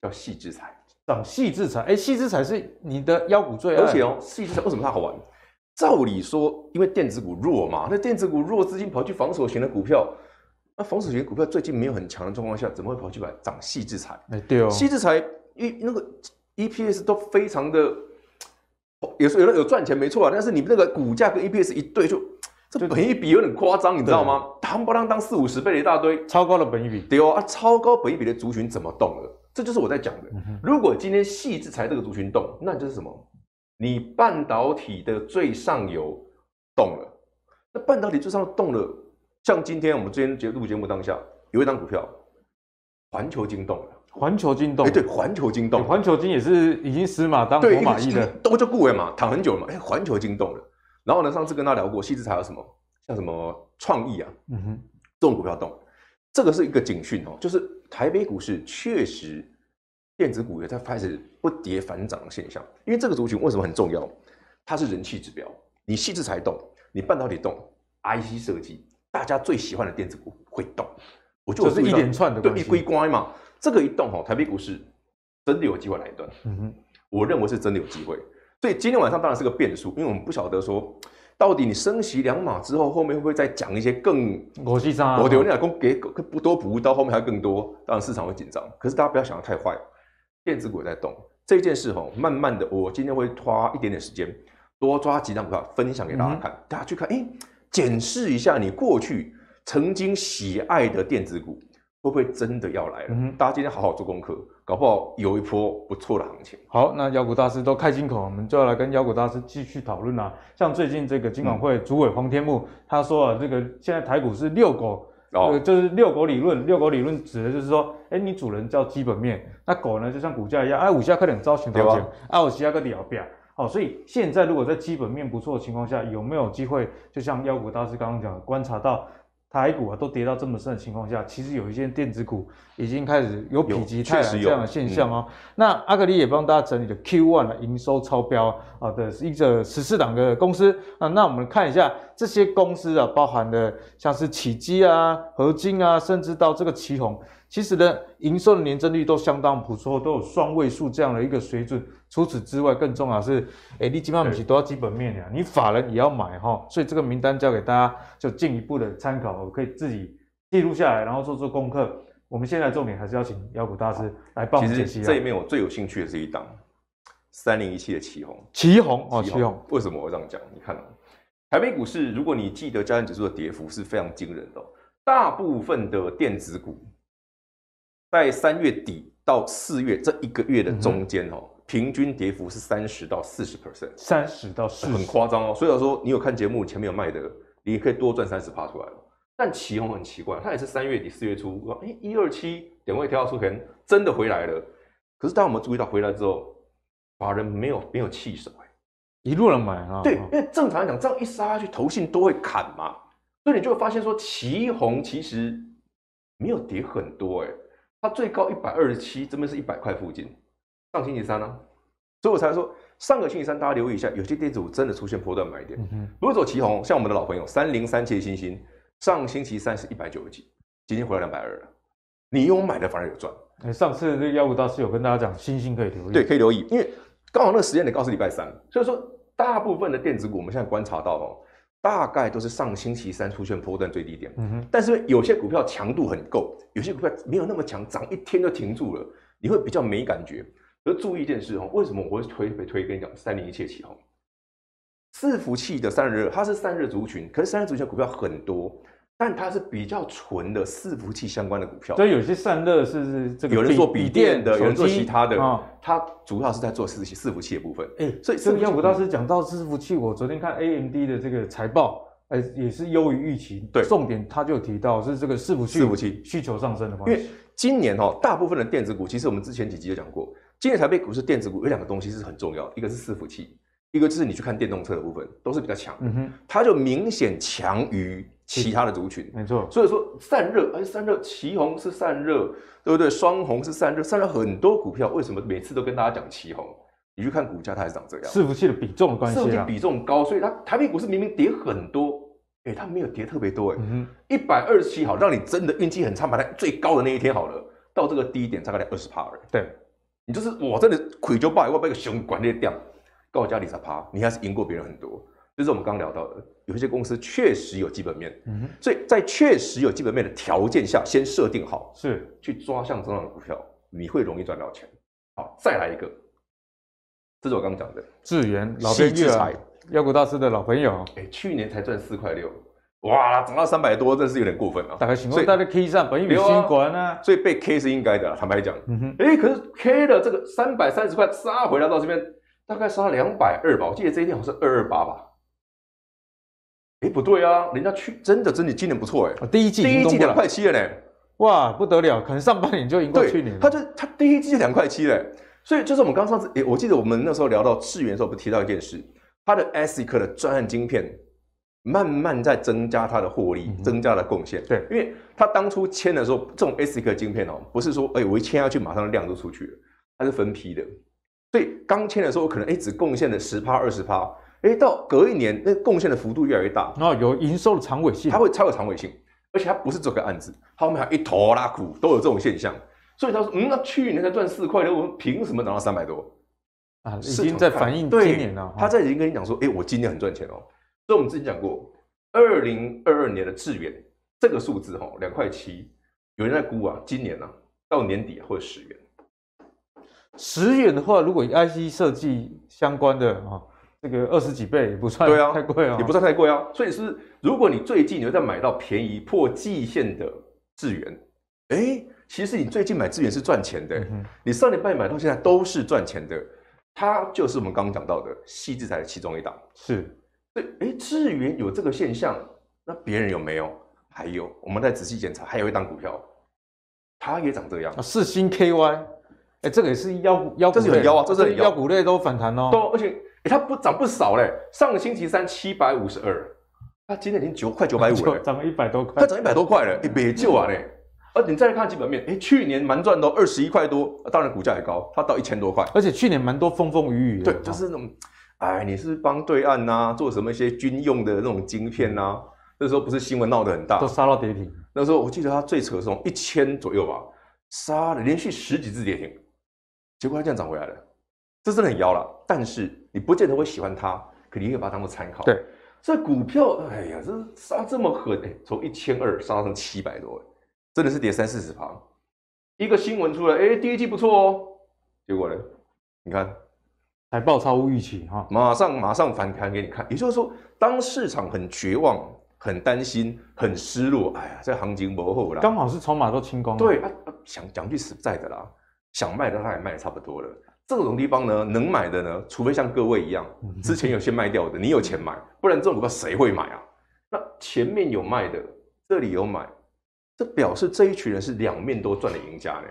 叫矽智财。涨矽智财，矽智财是你的妖股最爱。而且哦，矽智财为什么它好玩？照理说，因为电子股弱嘛，那电子股弱，资金跑去防守型的股票，那防守型股票最近没有很强的状况下，怎么会跑去买涨矽智财？对哦，矽智财那个 EPS 都非常的，有赚钱没错啊，但是你那个股价跟 EPS 一对就。这本益比有点夸张，你知道吗？堂不啷当40-50倍的一大堆，超高的本益比。对哦，超高本益比的族群怎么动了？这就是我在讲的。如果今天矽智财这个族群动，那就是什么？你半导体的最上游动了，那半导体最上游动了，像今天我们之前录节目当下有一档股票，环球晶动了。环球晶动，对，环球晶动，环球晶也是已经死马当活马医了，都就顾尾嘛，躺很久了嘛，环球晶动了。然后呢，上次跟他聊过，细致还有什么像什么创意啊，嗯哼，这种股票动，这个是一个警讯哦，就是台北股市确实电子股也在开始不跌反涨的现象。因为这个族群为什么很重要？它是人气指标，你细致才动，你半导体动 ，IC 设计，大家最喜欢的电子股会动。我就是一连串的对一归乖嘛，这个一动哦，台北股市真的有机会来一段。嗯哼，我认为是真的有机会。所以今天晚上当然是个变数，因为我们不晓得说，到底你升息两码之后，后面会不会再讲一些更国际上，我留你老公给不多补到后面还更多，当然市场会紧张。可是大家不要想得太坏，电子股在动这件事哦，慢慢的，我今天会花一点点时间，多抓几张股票分享给大家看，大家去看，哎，检视一下你过去曾经喜爱的电子股会不会真的要来了？大家今天好好做功课，搞不好有一波不错的行情。好，那妖股大师都开金口，我们就要来跟妖股大师继续讨论啦。像最近这个金管会主委黄天牧他说啊，这个现在台股是遛狗，就是遛狗理论。遛狗理论指的就是说，哎，你主人叫基本面，那狗呢就像股价一样，啊，有时可能走上头前，啊，有时可能在后面。好，所以现在如果在基本面不错的情况下，有没有机会？就像妖股大师刚刚讲的，观察到台股啊都跌到这么深的情况下，其实有一些电子股已经开始有否极泰来这样的现象哦。那阿格里也帮大家整理了 Q1 的营收超标啊的一个14档的公司啊，那我们看一下这些公司啊，包含的像是启碁啊、合晶啊，甚至到这个奇宏，其实呢营收的年增率都相当不错，都有双位数这样的一个水准。除此之外，更重要的是，哎，你基本上不是都要基本面啊，你法人也要买哈，所以这个名单交给大家就进一步的参考。我可以自己记录下来，然后做功课。我们现在重点还是要请妖股大师来帮我们解析。其实这一面我最有兴趣的是一档3017的奇宏。奇宏哦，奇宏。为什么我这样讲？你看，台北股市，如果你记得加权指数的跌幅是非常惊人的，大部分的电子股在3月底到4月这一个月的中间哦，平均跌幅是30到40%。30到40%，很夸张哦。所以说，你有看节目前面有卖的，你可以多赚30%出来。但奇宏很奇怪，它也是3月底4月初，哎，127点位跳出，可能真的回来了。可是当我们注意到回来之后，法人没有弃守，一路人买啊。对，因为正常来讲，这样一杀下去，投信都会砍嘛，所以你就会发现说，奇宏其实没有跌很多，它最高127，这边是100块附近。上星期三啊，所以我才说上个星期三大家留意一下，有些电子股真的出现波段买点。如果走奇宏，像我们的老朋友3037星星。上星期三是190几，今天回到220了。你用买的反而有赚。上次这妖股大师有跟大家讲，星星可以留意，对，可以留意，因为刚好那个时间点告诉礼拜三，所以说大部分的电子股我们现在观察到哦，大概都是上星期三出现波段最低点。但是有些股票强度很够，有些股票没有那么强，涨一天就停住了，你会比较没感觉。而注意一件事哦，为什么我会推跟你讲3017起哦？伺服器的散热，它是散热族群，可是散热族群的股票很多，但它是比较纯的伺服器相关的股票。所以有些散热是这个，有人做笔电的，有人做其他的，它主要是在做伺服器的部分。所以这个妖股大师讲到伺服器，我昨天看 AMD 的这个财报，也是优于预期。对，重点他就提到是这个伺服器需求上升的关系。因为今年大部分的电子股，其实我们之前几集就讲过，今年台北股市电子股有两个东西是很重要的，一个是伺服器。一个就是你去看电动车的部分，都是比较强，它就明显强于其他的族群，没错。所以说散热，散热奇宏是散热，对不对？双红是散热，散热很多股票为什么每次都跟大家讲奇宏？你去看股价，它还是长这样。伺服器的比重的关系，伺服器比重高，所以它台北股市明明跌很多，它没有跌特别多，127好，让你真的运气很差，把它最高的那一天好了，到这个低点大概20%了。对，你就是我真的亏就罢，我把一个熊管裂掉。告家里才趴，你还是赢过别人很多，就是我们刚聊到的，有些公司确实有基本面，所以在确实有基本面的条件下，先设定好，是去抓像这样的股票，你会容易赚到钱。好，再来一个，这是我刚刚讲的，智原老编制裁，妖股大师的老朋友，去年才赚4块6，哇，涨到300多，真是有点过分啊！大概情况，大家 K 上本益比新管啊，所以被 K 是应该的，坦白讲，可是 K 的这个330块杀回来到这边。大概杀220吧，我记得这一天好像是228吧。不对啊，人家去真的今年不错第一季2.7块了呢，哇，不得了，可能上半年就赢过去年。他第一季就2.7块了，所以就是我们刚上次，我记得我们那时候聊到智原的时候，不提到一件事，它的 ASIC 的专案晶片慢慢在增加它的获利，增加了贡献。对，因为它当初签的时候，这种 ASIC 晶片哦，不是说哎我一签下去马上量就出去了，它是分批的。所以刚签的时候可能哎只贡献了10%、20%，哎到隔一年那贡献的幅度越来越大，然后有营收的长尾性，它有长尾性，而且它不是这个案子，它后面还一头拉股都有这种现象。所以他说，那去年才赚4块6，我们凭什么涨到300多？啊，已经在反映今年了。他在已经跟你讲说，哎，我今年很赚钱哦。所以我们之前讲过，2022年的智原这个数字哈，2.7，有人在估啊，今年啊到年底会10元。10元的话，如果 IC 设计相关的啊，这个20几倍也不算太贵啊，也不算太贵啊。所以是，如果你最近你会再买到便宜破季线的智原，哎。其实你最近买资源是赚钱的，你上礼拜买到现在都是赚钱的，它就是我们刚刚讲到的矽智财的其中一档。是，对，哎，资源有这个现象，那别人有没有？还有，我们再仔细检查，还有一档股票，它也长这样。世芯 KY， 哎，这个也是妖股类，这是很妖啊，这是妖股类都反弹哦。都，而且它不涨不少嘞，上个星期三752，它今天已经快950了，涨了100多块，它涨100多块了，哎，别救啊嘞。而你再来看基本面，哎，去年蛮赚的，21块多，当然股价也高，它到1000多块，而且去年蛮多风风雨雨的。对，就是那种，哎，你是帮对岸呐、啊、做什么一些军用的那种晶片呐、啊？那时候不是新闻闹得很大，都杀到跌停。那时候我记得它最扯的时候1000左右吧，杀了连续10几次跌停，结果它这样涨回来了，这真的很妖啦。但是你不见得会喜欢它，可你也把它当做参考。对，这股票，哎呀，这杀这么狠，哎，从1200杀到700多。真的是跌30-40%，一个新闻出来，哎，第一季不错哦，结果呢，你看，财报超乎预期哈，马上反弹给你看。也就是说，当市场很绝望、很担心、很失落，哎呀，这行情不好啦，刚好是筹码都清光了。对，想讲句实在的啦，想卖的他也卖的差不多了。这种地方呢，能买的呢，除非像各位一样，之前有先卖掉的，你有钱买，不然这种股票谁会买啊？那前面有卖的，这里有买。这表示这一群人是两面都赚的赢家呢，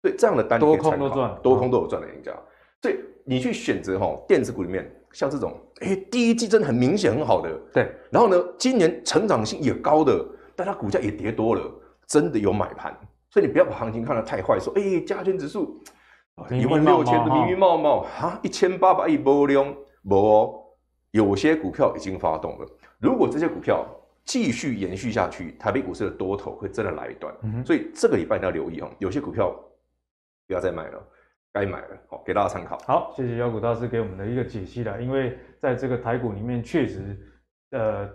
所以这样的单多空都赚，多空都有赚的赢家。所以你去选择哈，电子股里面像这种，哎，第一季真的很明显很好的，对。然后呢，今年成长性也高的，但它股价也跌多了，真的有买盘。所以你不要把行情看得太坏，说哎，加权指数16000的迷迷冒冒哈，1800波量没哦。有些股票已经发动了，如果这些股票。继续延续下去，台北股市的多头会真的来一段，所以这个礼拜你要留意哦，有些股票不要再买了，该买了，好，给大家参考。好，谢谢妖股大师给我们的一个解析啦，因为在这个台股里面确实，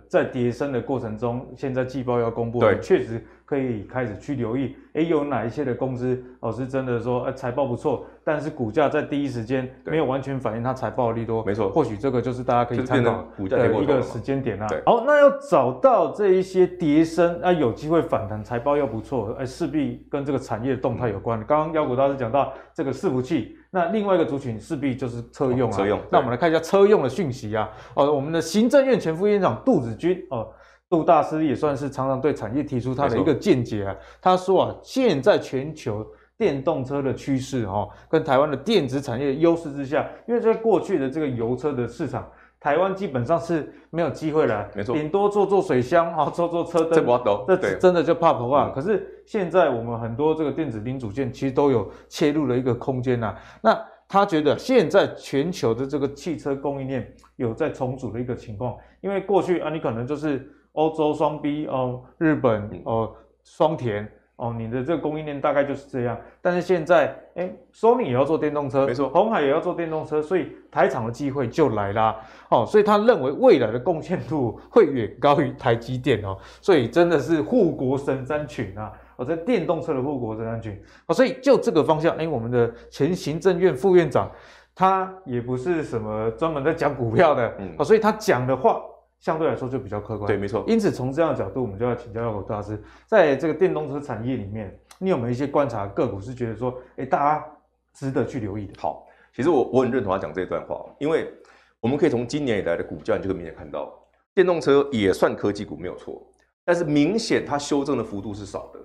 在跌升的过程中，现在季报要公布，确实可以开始去留意，哎，有哪一些的公司老师真的说，财报不错，但是股价在第一时间没有完全反映它财报的利多，没错，或许这个就是大家可以参考的一个时间点啊。好，那要找到这一些跌升啊，有机会反弹，财报又不错，哎，势必跟这个产业的动态有关。刚刚妖股大师讲到这个伺服器，那另外一个族群势必就是车用啊。车用，那我们来看一下车用的讯息啊。哦，我们的行政院前副院长杜子君哦。杜大师也算是常常对产业提出他的一个见解啊。他说啊，现在全球电动车的趋势哈，跟台湾的电子产业的优势之下，因为在过去的这个油车的市场，台湾基本上是没有机会了，没错，顶多做水箱啊，做车灯，这真的就怕不怕。可是现在我们很多这个电子零组件其实都有切入的一个空间啊。那他觉得现在全球的这个汽车供应链有在重组的一个情况，因为过去啊，你可能就是。欧洲双 B 哦，日本哦，双田哦，你的这个供应链大概就是这样。但是现在，哎，Sony 也要做电动车，没错，鸿海也要做电动车，所以台厂的机会就来啦。哦，所以他认为未来的贡献度会远高于台积电哦，所以真的是护国神山群啊！哦，在电动车的护国神山群哦，所以就这个方向，哎，我们的前行政院副院长他也不是什么专门在讲股票的哦，所以他讲的话。相对来说就比较客观，对，没错。因此，从这样的角度，我们就要请教妖股大师，在这个电动车产业里面，你有没有一些观察个股是觉得说，哎，大家值得去留意的？好，其实我很认同他讲这段话，因为我们可以从今年以来的股价，你就可以明显看到，电动车也算科技股没有错，但是明显它修正的幅度是少的，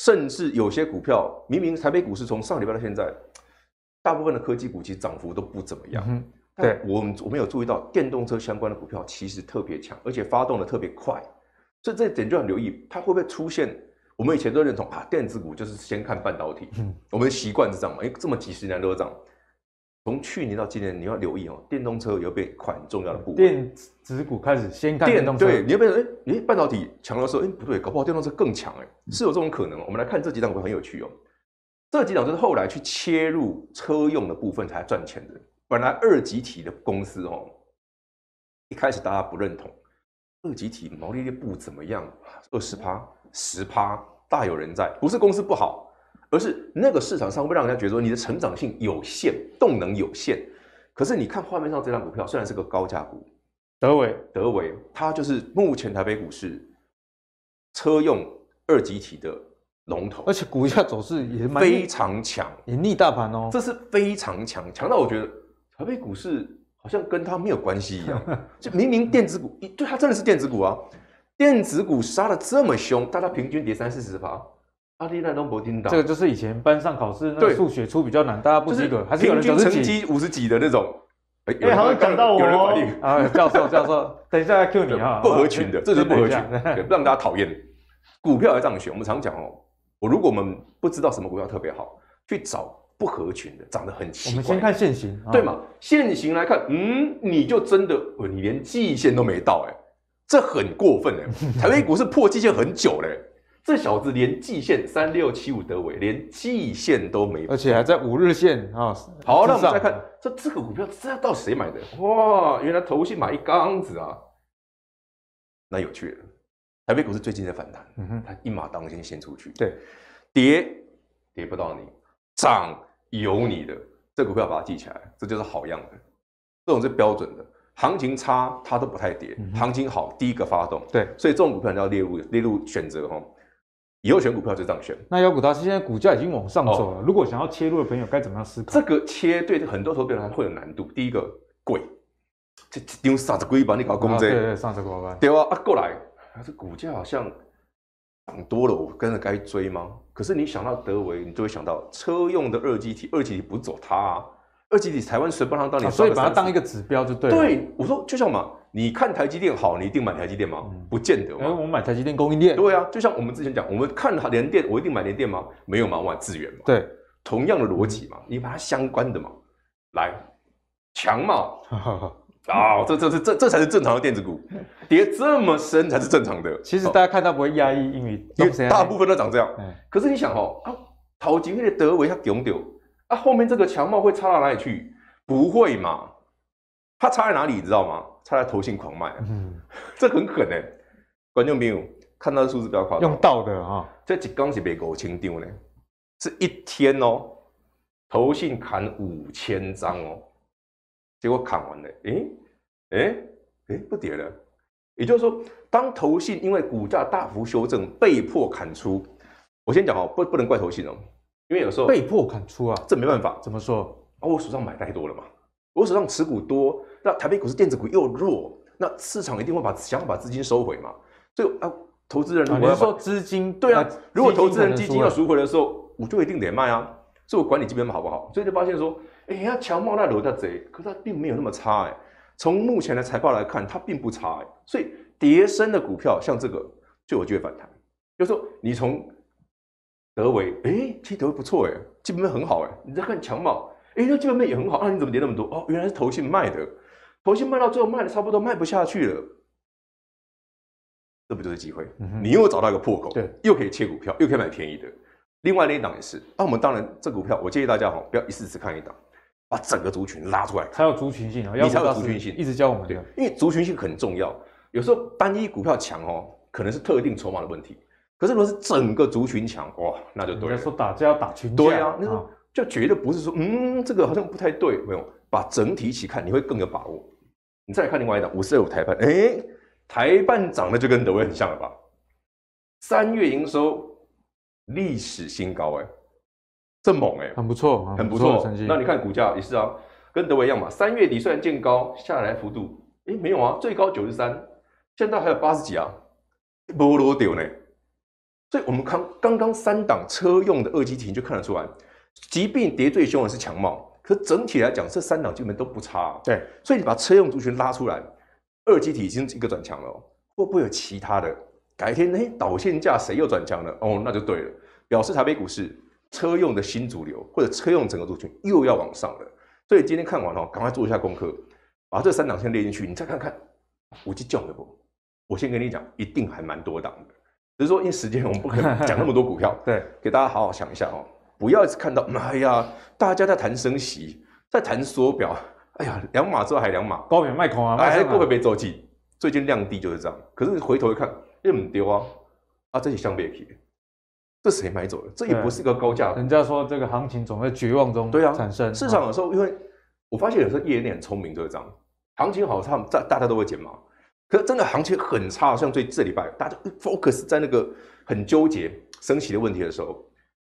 甚至有些股票明明台北股市从上礼拜到现在，大部分的科技股其实涨幅都不怎么样。对，我们有注意到电动车相关的股票其实特别强，而且发动的特别快，所以这点就要留意，它会不会出现？我们以前都认同啊，电子股就是先看半导体，我们习惯是这样嘛，因为这么几十年都是这样。从去年到今年，你要留意哦，电动车有被很重要的部分。电子股开始先看电动车，对，你会变成哎，半导体强的时候，哎，不对，搞不好电动车更强哎，是有这种可能。我们来看这几档股很有趣哦，这几档就是后来去切入车用的部分才赚钱的。本来二级体的公司哦，一开始大家不认同，二级体毛利率不怎么样，20%、10%，大有人在。不是公司不好，而是那个市场上会让人家觉得说你的成长性有限，动能有限。可是你看画面上这张股票，虽然是个高价股，德微，它就是目前台北股市车用二级体的龙头，而且股价走势也非常强，也逆大盘哦。这是非常强，强到我觉得台北股市好像跟它没有关系一样。就明明电子股，对，它真的是电子股啊，电子股杀得这么凶，大家平均跌30-40%。这个就是以前班上考试那个数学出比较难，大家不及格，还是有人90几、50几的那种。哎，好像讲到我啊，教授，等一下 Q 你啊，不合群的，这就是不合群，让大家讨厌。股票要这样选，我们常讲哦，如果我们不知道什么股票特别好，去找不合群的，长得很奇怪。我们先看现行，对嘛？现行来看，你就真的，你连季线都没到，哎，这很过分哎。台北股市破季线很久嘞。这小子连季线3675德微连季线都没，而且还在5日线啊！好，那我们再看这个股票，这到底谁买的？哇，原来投信买一缸子啊！那有趣了，台北股市最近在反弹，它一马当先先出去，对，跌不到你，涨有你的，这股票把它记起来，这就是好样的，这种是标准的。行情差它都不太跌，行情好第一个发动，对，所以这种股票你要列入选择哈。以后选股票就这样选。那妖股它现在股价已经往上走了，如果想要切入的朋友该怎么样思考？这个切对很多投资人会有难度。第一个贵，这丢30几吧，你搞公债，对，30几吧，对啊，过来，这股价好像涨多了，我跟着该追吗？可是你想到德微，你就会想到车用的二级体不走它啊，二级体台湾随便让当你，所以把它当一个指标就对了。对，我说就像嘛。你看台积电好，你一定买台积电吗？不见得嘛。我买台积电供应链。对啊，就像我们之前讲，我们看联电，我一定买联电吗？没有嘛，我买资源嘛。对，同样的逻辑嘛，你把它相关的嘛，来强嘛，啊，这才是正常的电子股，跌这么深才是正常的。其实大家看它不会压抑，因为大部分都长这样。可是你想哦，啊，淘金那个德微它丢丢，啊，后面这个强貌会差到哪里去？不会嘛，它差在哪里，你知道吗？他在投信狂卖，这很狠哎！观众朋友看到数字不要夸张，用到的啊，这一天是卖5000张呢，是一天哦，投信砍5000张哦，结果砍完了，不跌了。也就是说，当投信因为股价大幅修正被迫砍出，我先讲哦，不能怪投信哦，因为有时候被迫砍出啊，这没办法。怎么说？啊，我手上买太多了嘛，我手上持股多。那台北股市电子股又弱，那市场一定会想把资金收回嘛？所以啊，投资人如果说资金对啊，如果投资人基金要赎回的时候，我就一定得卖啊。所以我管理基本面好不好？所以就发现说，它强茂那楼它贼，可它并没有那么差哎。从目前的财报来看，它并不差哎。所以跌深的股票像这个就有机会反弹。就是说你从德微，其实德微不错哎，基本面很好哎。你再看强茂，那基本面也很好，那你怎么跌那么多？哦，原来是投信卖的。投信卖到最后卖的差不多卖不下去了，这不就是机会？你又找到一个破口，对，又可以切股票，又可以买便宜的。另外那一档也是。那我们当然这股票，我建议大家不要一次只看一档，把整个族群拉出来，才有族群性啊，你才有族群性。一直教我们对，因为族群性很重要。有时候单一股票强哦，可能是特定筹码的问题。可是如果是整个族群强，哇，那就对了。人家说打架要打群架，对啊，那就绝对不是说这个好像不太对，没有。把整体一起看，你会更有把握。你再来看另外一档525台半，台半涨的就跟德微很像了吧？3月营收历史新高，这猛很不错，很不错。那你看股价也是啊，跟德微一样嘛。3月底虽然见高下来幅度，没有啊，最高93，现在还有80几啊，没落掉呢。所以我们看刚刚3档车用的二级体就看得出来，即便跌最凶的是强茂。可整体来讲，这三档基本都不差、啊。对，所以你把车用族群拉出来，二极体已经一个转强了、哦，会不会有其他的？改天哎，导线架谁又转强了？哦，那就对了，表示台北股市车用的新主流或者车用整个族群又要往上了。所以今天看完哦，赶快做一下功课，把这三档先列进去，你再看看，我去讲的不？我先跟你讲，一定还蛮多档的。只是说，因为时间我们不可能讲那么多股票，对，给大家好好想一下哦，不要看到，哎呀，大家在谈升息，在谈缩表，哎呀，两码之后还两码，高点卖空啊，哎，过会被周记，最近量低就是这样。可是回头一看，又不丢啊，啊，这些相背皮，这谁买走了？这也不是一个高价股。人家说这个行情总在绝望中产生。对啊，市场有时候，因为我发现有时候业内很聪明就是这样，行情好，他们大家都会减码。可是真的行情很差，像这礼拜大家 focus 在那个很纠结升息的问题的时候，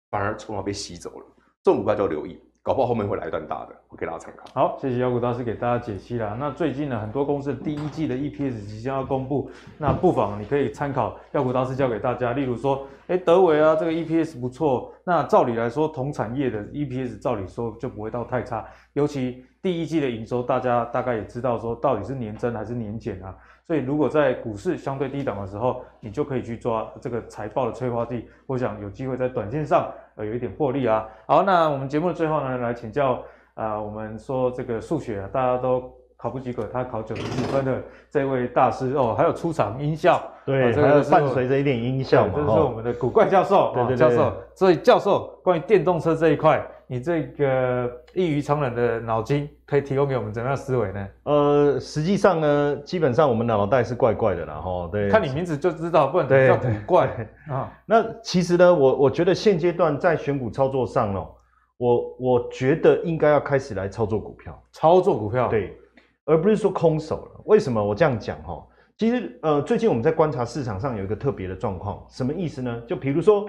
反而筹码被吸走了。这种股票就要留意，搞不好后面会来一段大的，我给大家参考。好，谢谢妖股大师给大家解析啦。那最近呢，很多公司第一季的 EPS 即将要公布，那不妨你可以参考妖股大师教给大家，例如说，德微啊，这个 EPS 不错。那照理来说，同产业的 EPS 照理说就不会到太差，尤其第一季的营收，大家大概也知道说到底是年增还是年减啊。所以，如果在股市相对低档的时候，你就可以去抓这个财报的催化剂，我想有机会在短线上有一点获利啊。好，那我们节目的最后呢，来请教我们说这个数学、啊、大家都考不及格，他考94分的这位大师哦，还有出场音效，对，这个伴随着一点音效嘛，这是我们的古怪教授，对对对，教授。所以教授，关于电动车这一块，你这个异于常人的脑筋可以提供给我们怎样的思维呢？实际上呢，基本上我们脑袋是怪怪的啦，吼，对，看你名字就知道，不然叫古怪啊。那其实呢，我觉得现阶段在选股操作上哦，我觉得应该要开始来操作股票，对，而不是说空手了。为什么我这样讲？哈，其实最近我们在观察市场上有一个特别的状况，什么意思呢？就比如说，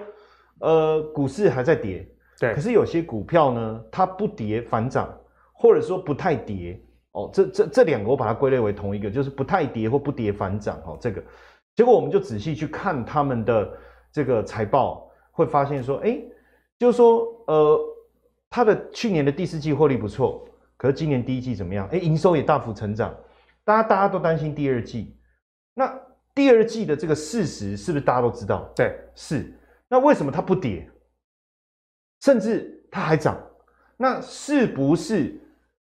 股市还在跌。对，可是有些股票呢，它不跌反涨，或者说不太跌哦。这两个我把它归类为同一个，就是不太跌或不跌反涨哦。这个结果我们就仔细去看他们的这个财报，会发现说，就是说它的去年的第四季获利不错，可是今年第一季怎么样？营收也大幅成长，大家都担心第二季。那第二季的这个事实是不是大家都知道？对，是。那为什么它不跌？甚至它还涨，那是不是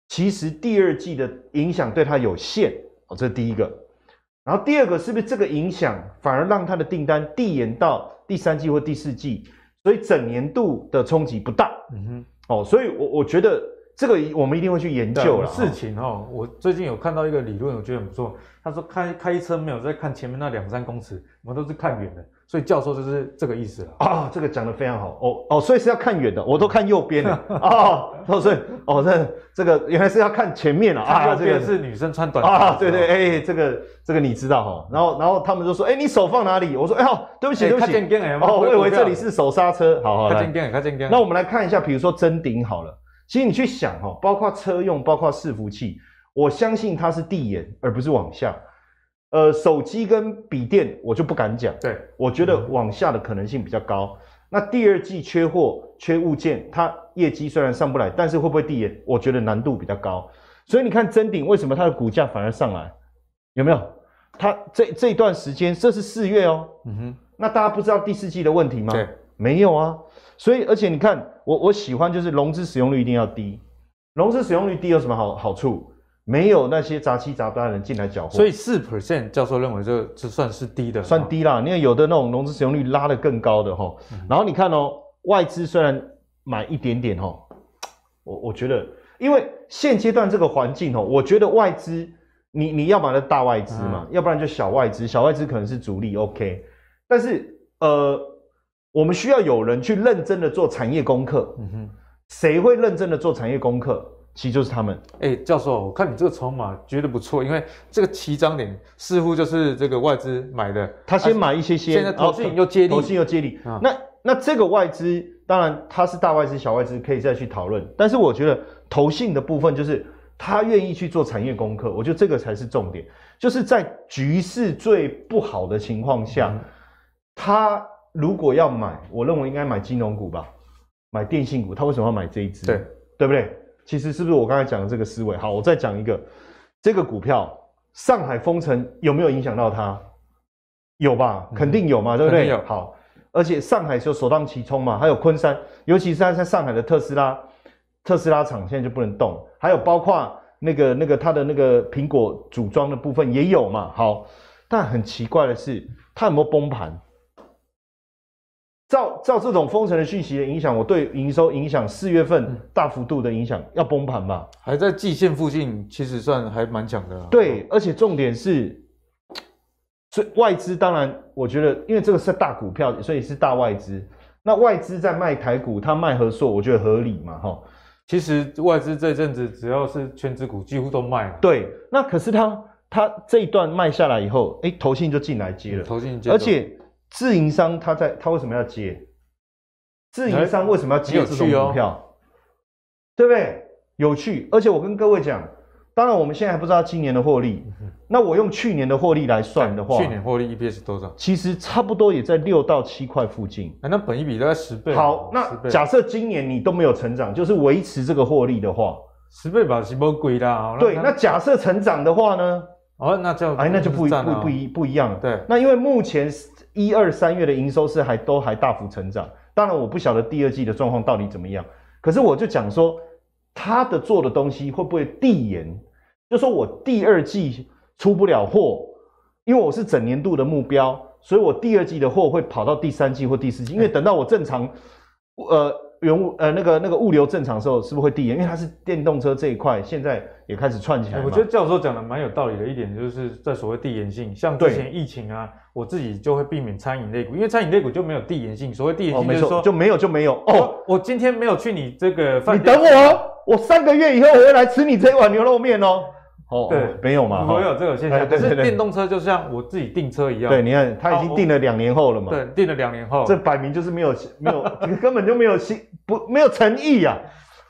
其实第二季的影响对它有限？哦，这是第一个。然后第二个，是不是这个影响反而让它的订单递延到第三季或第四季，所以整年度的冲击不大？哦，所以我觉得这个我们一定会去研究了。事情哦，我最近有看到一个理论，我觉得很不错。他说开车没有在看前面那2-3公尺，我们都是看远的。所以教授就是这个意思了啊，这个讲得非常好哦，所以是要看远的，我都看右边了哦，所以这个原来是要看前面了啊，这个是女生穿短啊，对对，这个你知道哈，然后他们就说，你手放哪里？我说，对不起对不起，我以为这里是手刹车，好，那我们来看一下，比如说臻鼎好了，其实你去想哈，包括车用，包括伺服器，我相信它是递延而不是往下。手机跟笔电我就不敢讲，对，我觉得往下的可能性比较高。那第二季缺货、缺物件，它业绩虽然上不来，但是会不会递延？我觉得难度比较高。所以你看臻鼎为什么它的股价反而上来？有没有？它这一段时间，这是4月哦，那大家不知道第四季的问题吗？对，没有啊。所以而且你看，我喜欢就是融资使用率一定要低，融资使用率低有什么好处？没有那些杂七杂八的人进来缴获，所以 4% 教授认为这算是低的，算低啦。因为有的那种融资使用率拉得更高的哈，然后你看外资虽然买一点点哈，我觉得，因为现阶段这个环境哈，我觉得外资你要不然就大外资嘛，要不然就小外资，小外资可能是主力 OK， 但是我们需要有人去认真的做产业功课，谁会认真的做产业功课？其实就是他们。教授，我看你这个筹码觉得不错，因为这个起涨点似乎就是这个外资买的，他先买一些，现在投信又接力，那这个外资当然他是大外资、小外资可以再去讨论，但是我觉得投信的部分就是他愿意去做产业功课，我觉得这个才是重点，就是在局势最不好的情况下，他如果要买，我认为应该买金融股吧，买电信股，他为什么要买这一支？对，对不对？其实是不是我刚才讲的这个思维？好，我再讲一个，这个股票上海封城有没有影响到它？有吧，肯定有嘛，对不对？好，而且上海就首当其冲嘛，还有昆山，尤其是在上海的特斯拉厂现在就不能动，还有包括那个它的那个苹果组装的部分也有嘛。好，但很奇怪的是，它有没有崩盘？照这种封城的讯息的影响，我对营收影响4月份大幅度的影响，要崩盘吧？还在季线附近，其实算还蛮强的啊。对，而且重点是，所以外资当然，我觉得因为这个是大股票，所以是大外资。那外资在卖台股，他卖合硕，我觉得合理嘛，哈。其实外资这阵子只要是全指股，几乎都卖了。对，那可是他这一段卖下来以后，哎，投信就进来接了，投信接，而且。自营商他为什么要接？自营商为什么要接这种股票？哦、对不对？有趣。而且我跟各位讲，当然我们现在还不知道今年的获利。那我用去年的获利来算的话，去年获利 EPS 多少？其实差不多也在6到7块附近。哎、那本益比大概10倍。好，那假设今年你都没有成长，就是维持这个获利的话，10倍吧是不贵啦。对，那假设成长的话呢？哦，那就哎，那就不一样了。对，那因为目前。1、2、3月的营收是都还大幅成长，当然我不晓得第二季的状况到底怎么样。可是我就讲说，他的做的东西会不会递延？就说我第二季出不了货，因为我是整年度的目标，所以我第二季的货会跑到第3季或第4季。因为等到我正常，那个物流正常的时候，是不是会递延？因为它是电动车这一块，现在也开始串起来。我觉得教授讲的蛮有道理的一点，就是在所谓递延性，像之前疫情啊。我自己就会避免餐饮类股，因为餐饮类股就没有递延性。所谓递延性就是说、哦、就没有哦。我今天没有去你这个饭店，你等我，我3个月以后我会来吃你这一碗牛肉面哦。哦，对，没有嘛，我有这个现象。哎、对对对，可是电动车就像我自己订车一样。对，你看他已经订了2年后了嘛。对，订了2年后，这摆明就是没有，根本就没有诚意啊。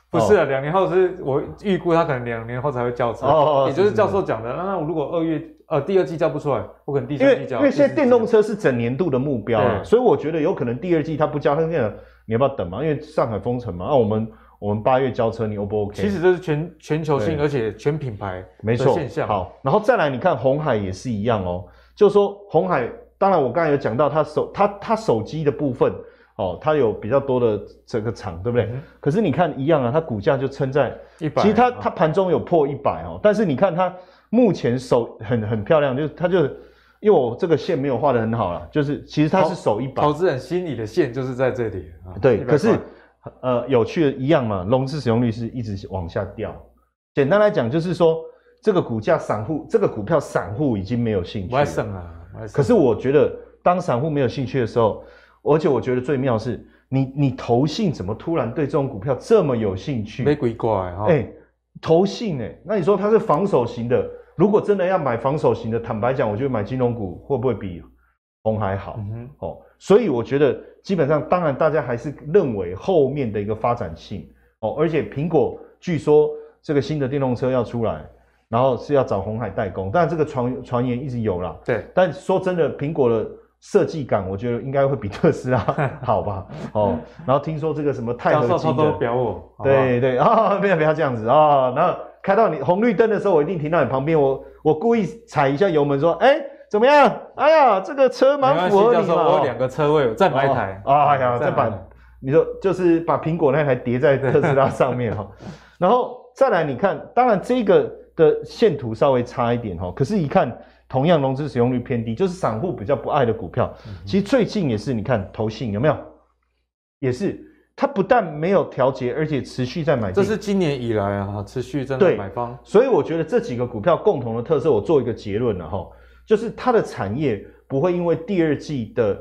不是啊，2年后是我预估他可能2年后才会交车，也就是教授讲的。那如果第二季交不出来，我可能第3季交。因为现在电动车是整年度的目标啊，所以我觉得有可能第2季他不交，他变成你要不要等嘛？因为上海封城嘛，啊，我们8月交车，你 O 不 OK？ 其实这是全球性，而且全品牌没错现象。好，然后再来你看鸿海也是一样哦，就是说鸿海，当然我刚才有讲到他手机的部分。哦，它有比较多的这个厂，对不对？可是你看一样啊，它股价就撑在100，其实它盘中有破100哦，但是你看它目前手很漂亮，就是它就因为我这个线没有画得很好啦，就是其实它是守100，投资人心里的线就是在这里啊。对，可是有趣的一样嘛，融资使用率是一直往下掉。简单来讲就是说，这个股价这个股票散户已经没有兴趣了。可是我觉得当散户没有兴趣的时候。而且我觉得最妙的是，你投信怎么突然对这种股票这么有兴趣？没鬼怪哈！哎、欸，投信哎、欸，那你说它是防守型的，如果真的要买防守型的，坦白讲，我觉得买金融股会不会比鸿海好？哦，所以我觉得基本上，当然大家还是认为后面的一个发展性哦，而且苹果据说这个新的电动车要出来。然后是要找鸿海代工，但这个传言一直有啦。对，但说真的，苹果的。设计感，我觉得应该会比特斯拉好吧？哦，然后听说这个什么钛合金的，教授偷偷表我，对对啊，不要这样子啊！然后开到你红绿灯的时候，我一定停到你旁边，我故意踩一下油门说，哎，怎么样？哎呀，这个车蛮符合你嘛！我有2个车位，我再买一台。哎呀，再把你说就是把苹果那台叠在特斯拉上面哈，然后再来你看，当然这个的线图稍微差一点哈，可是一看。同样融资使用率偏低，就是散户比较不爱的股票。其实最近也是，你看投信有没有？也是，它不但没有调节，而且持续在买进。这是今年以来啊，持续在买方。所以我觉得这几个股票共同的特色，我做一个结论了哈，就是它的产业不会因为第2季的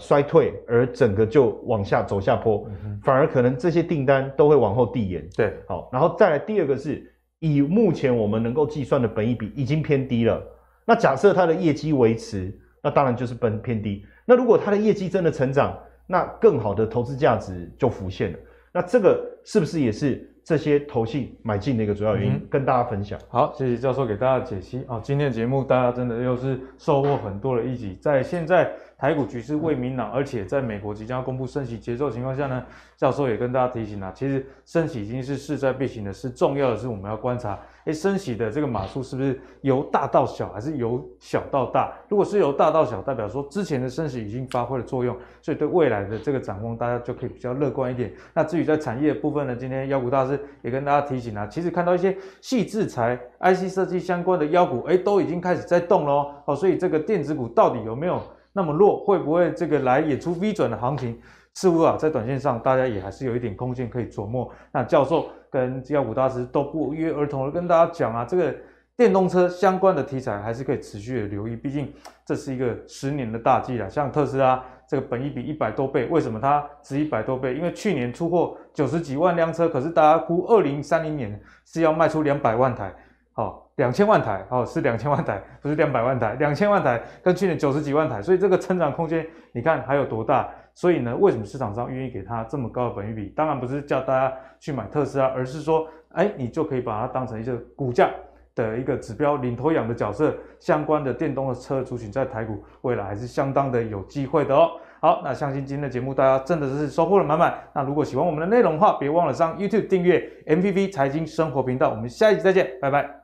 衰退而整个就往下走下坡，反而可能这些订单都会往后递延。对，好，然后再来第二个是以目前我们能够计算的本益比已经偏低了。那假设它的业绩维持，那当然就是偏低。那如果它的业绩真的成长，那更好的投资价值就浮现了。那这个是不是也是这些投信买进的一个主要原因，跟大家分享。好，谢谢教授给大家的解析啊！今天的节目大家真的又是收获很多的一集。在现在台股局势未明朗，而且在美国即将公布升息节奏的情况下呢，教授也跟大家提醒啊，其实升息已经是势在必行的，是重要的是我们要观察，升息的这个码数是不是由大到小，还是由小到大？如果是由大到小，代表说之前的升息已经发挥了作用，所以对未来的这个展望，大家就可以比较乐观一点。那至于在产业的部分呢，今天妖股大师也跟大家提醒啊，其实看到一些细制材、IC 设计相关的妖股，都已经开始在动喽。哦，所以这个电子股到底有没有那么弱？会不会这个来演出 V 转的行情？似乎啊，在短线上大家也还是有一点空间可以琢磨。那教授跟妖股大师都不约而同的跟大家讲啊，这个电动车相关的题材还是可以持续的留意，毕竟这是一个10年的大计啦。像特斯拉这个本益比100多倍，为什么它值100多倍？因为去年出货90几万辆车，可是大家估2030年是要卖出200万台，2000万台，是2000万台，不是200万台，2000万台跟去年90几万台，所以这个成长空间你看还有多大？所以呢，为什么市场上愿意给它这么高的本益比？当然不是叫大家去买特斯拉，而是说，你就可以把它当成一个股价的一个指标，领头羊的角色，相关的电动的车族群在台股未来还是相当的有机会的哦。好，那相信今天的节目大家真的是收获了满满。那如果喜欢我们的内容的话，别忘了上 YouTube 订阅 MVV 财经生活频道。我们下一集再见，拜拜。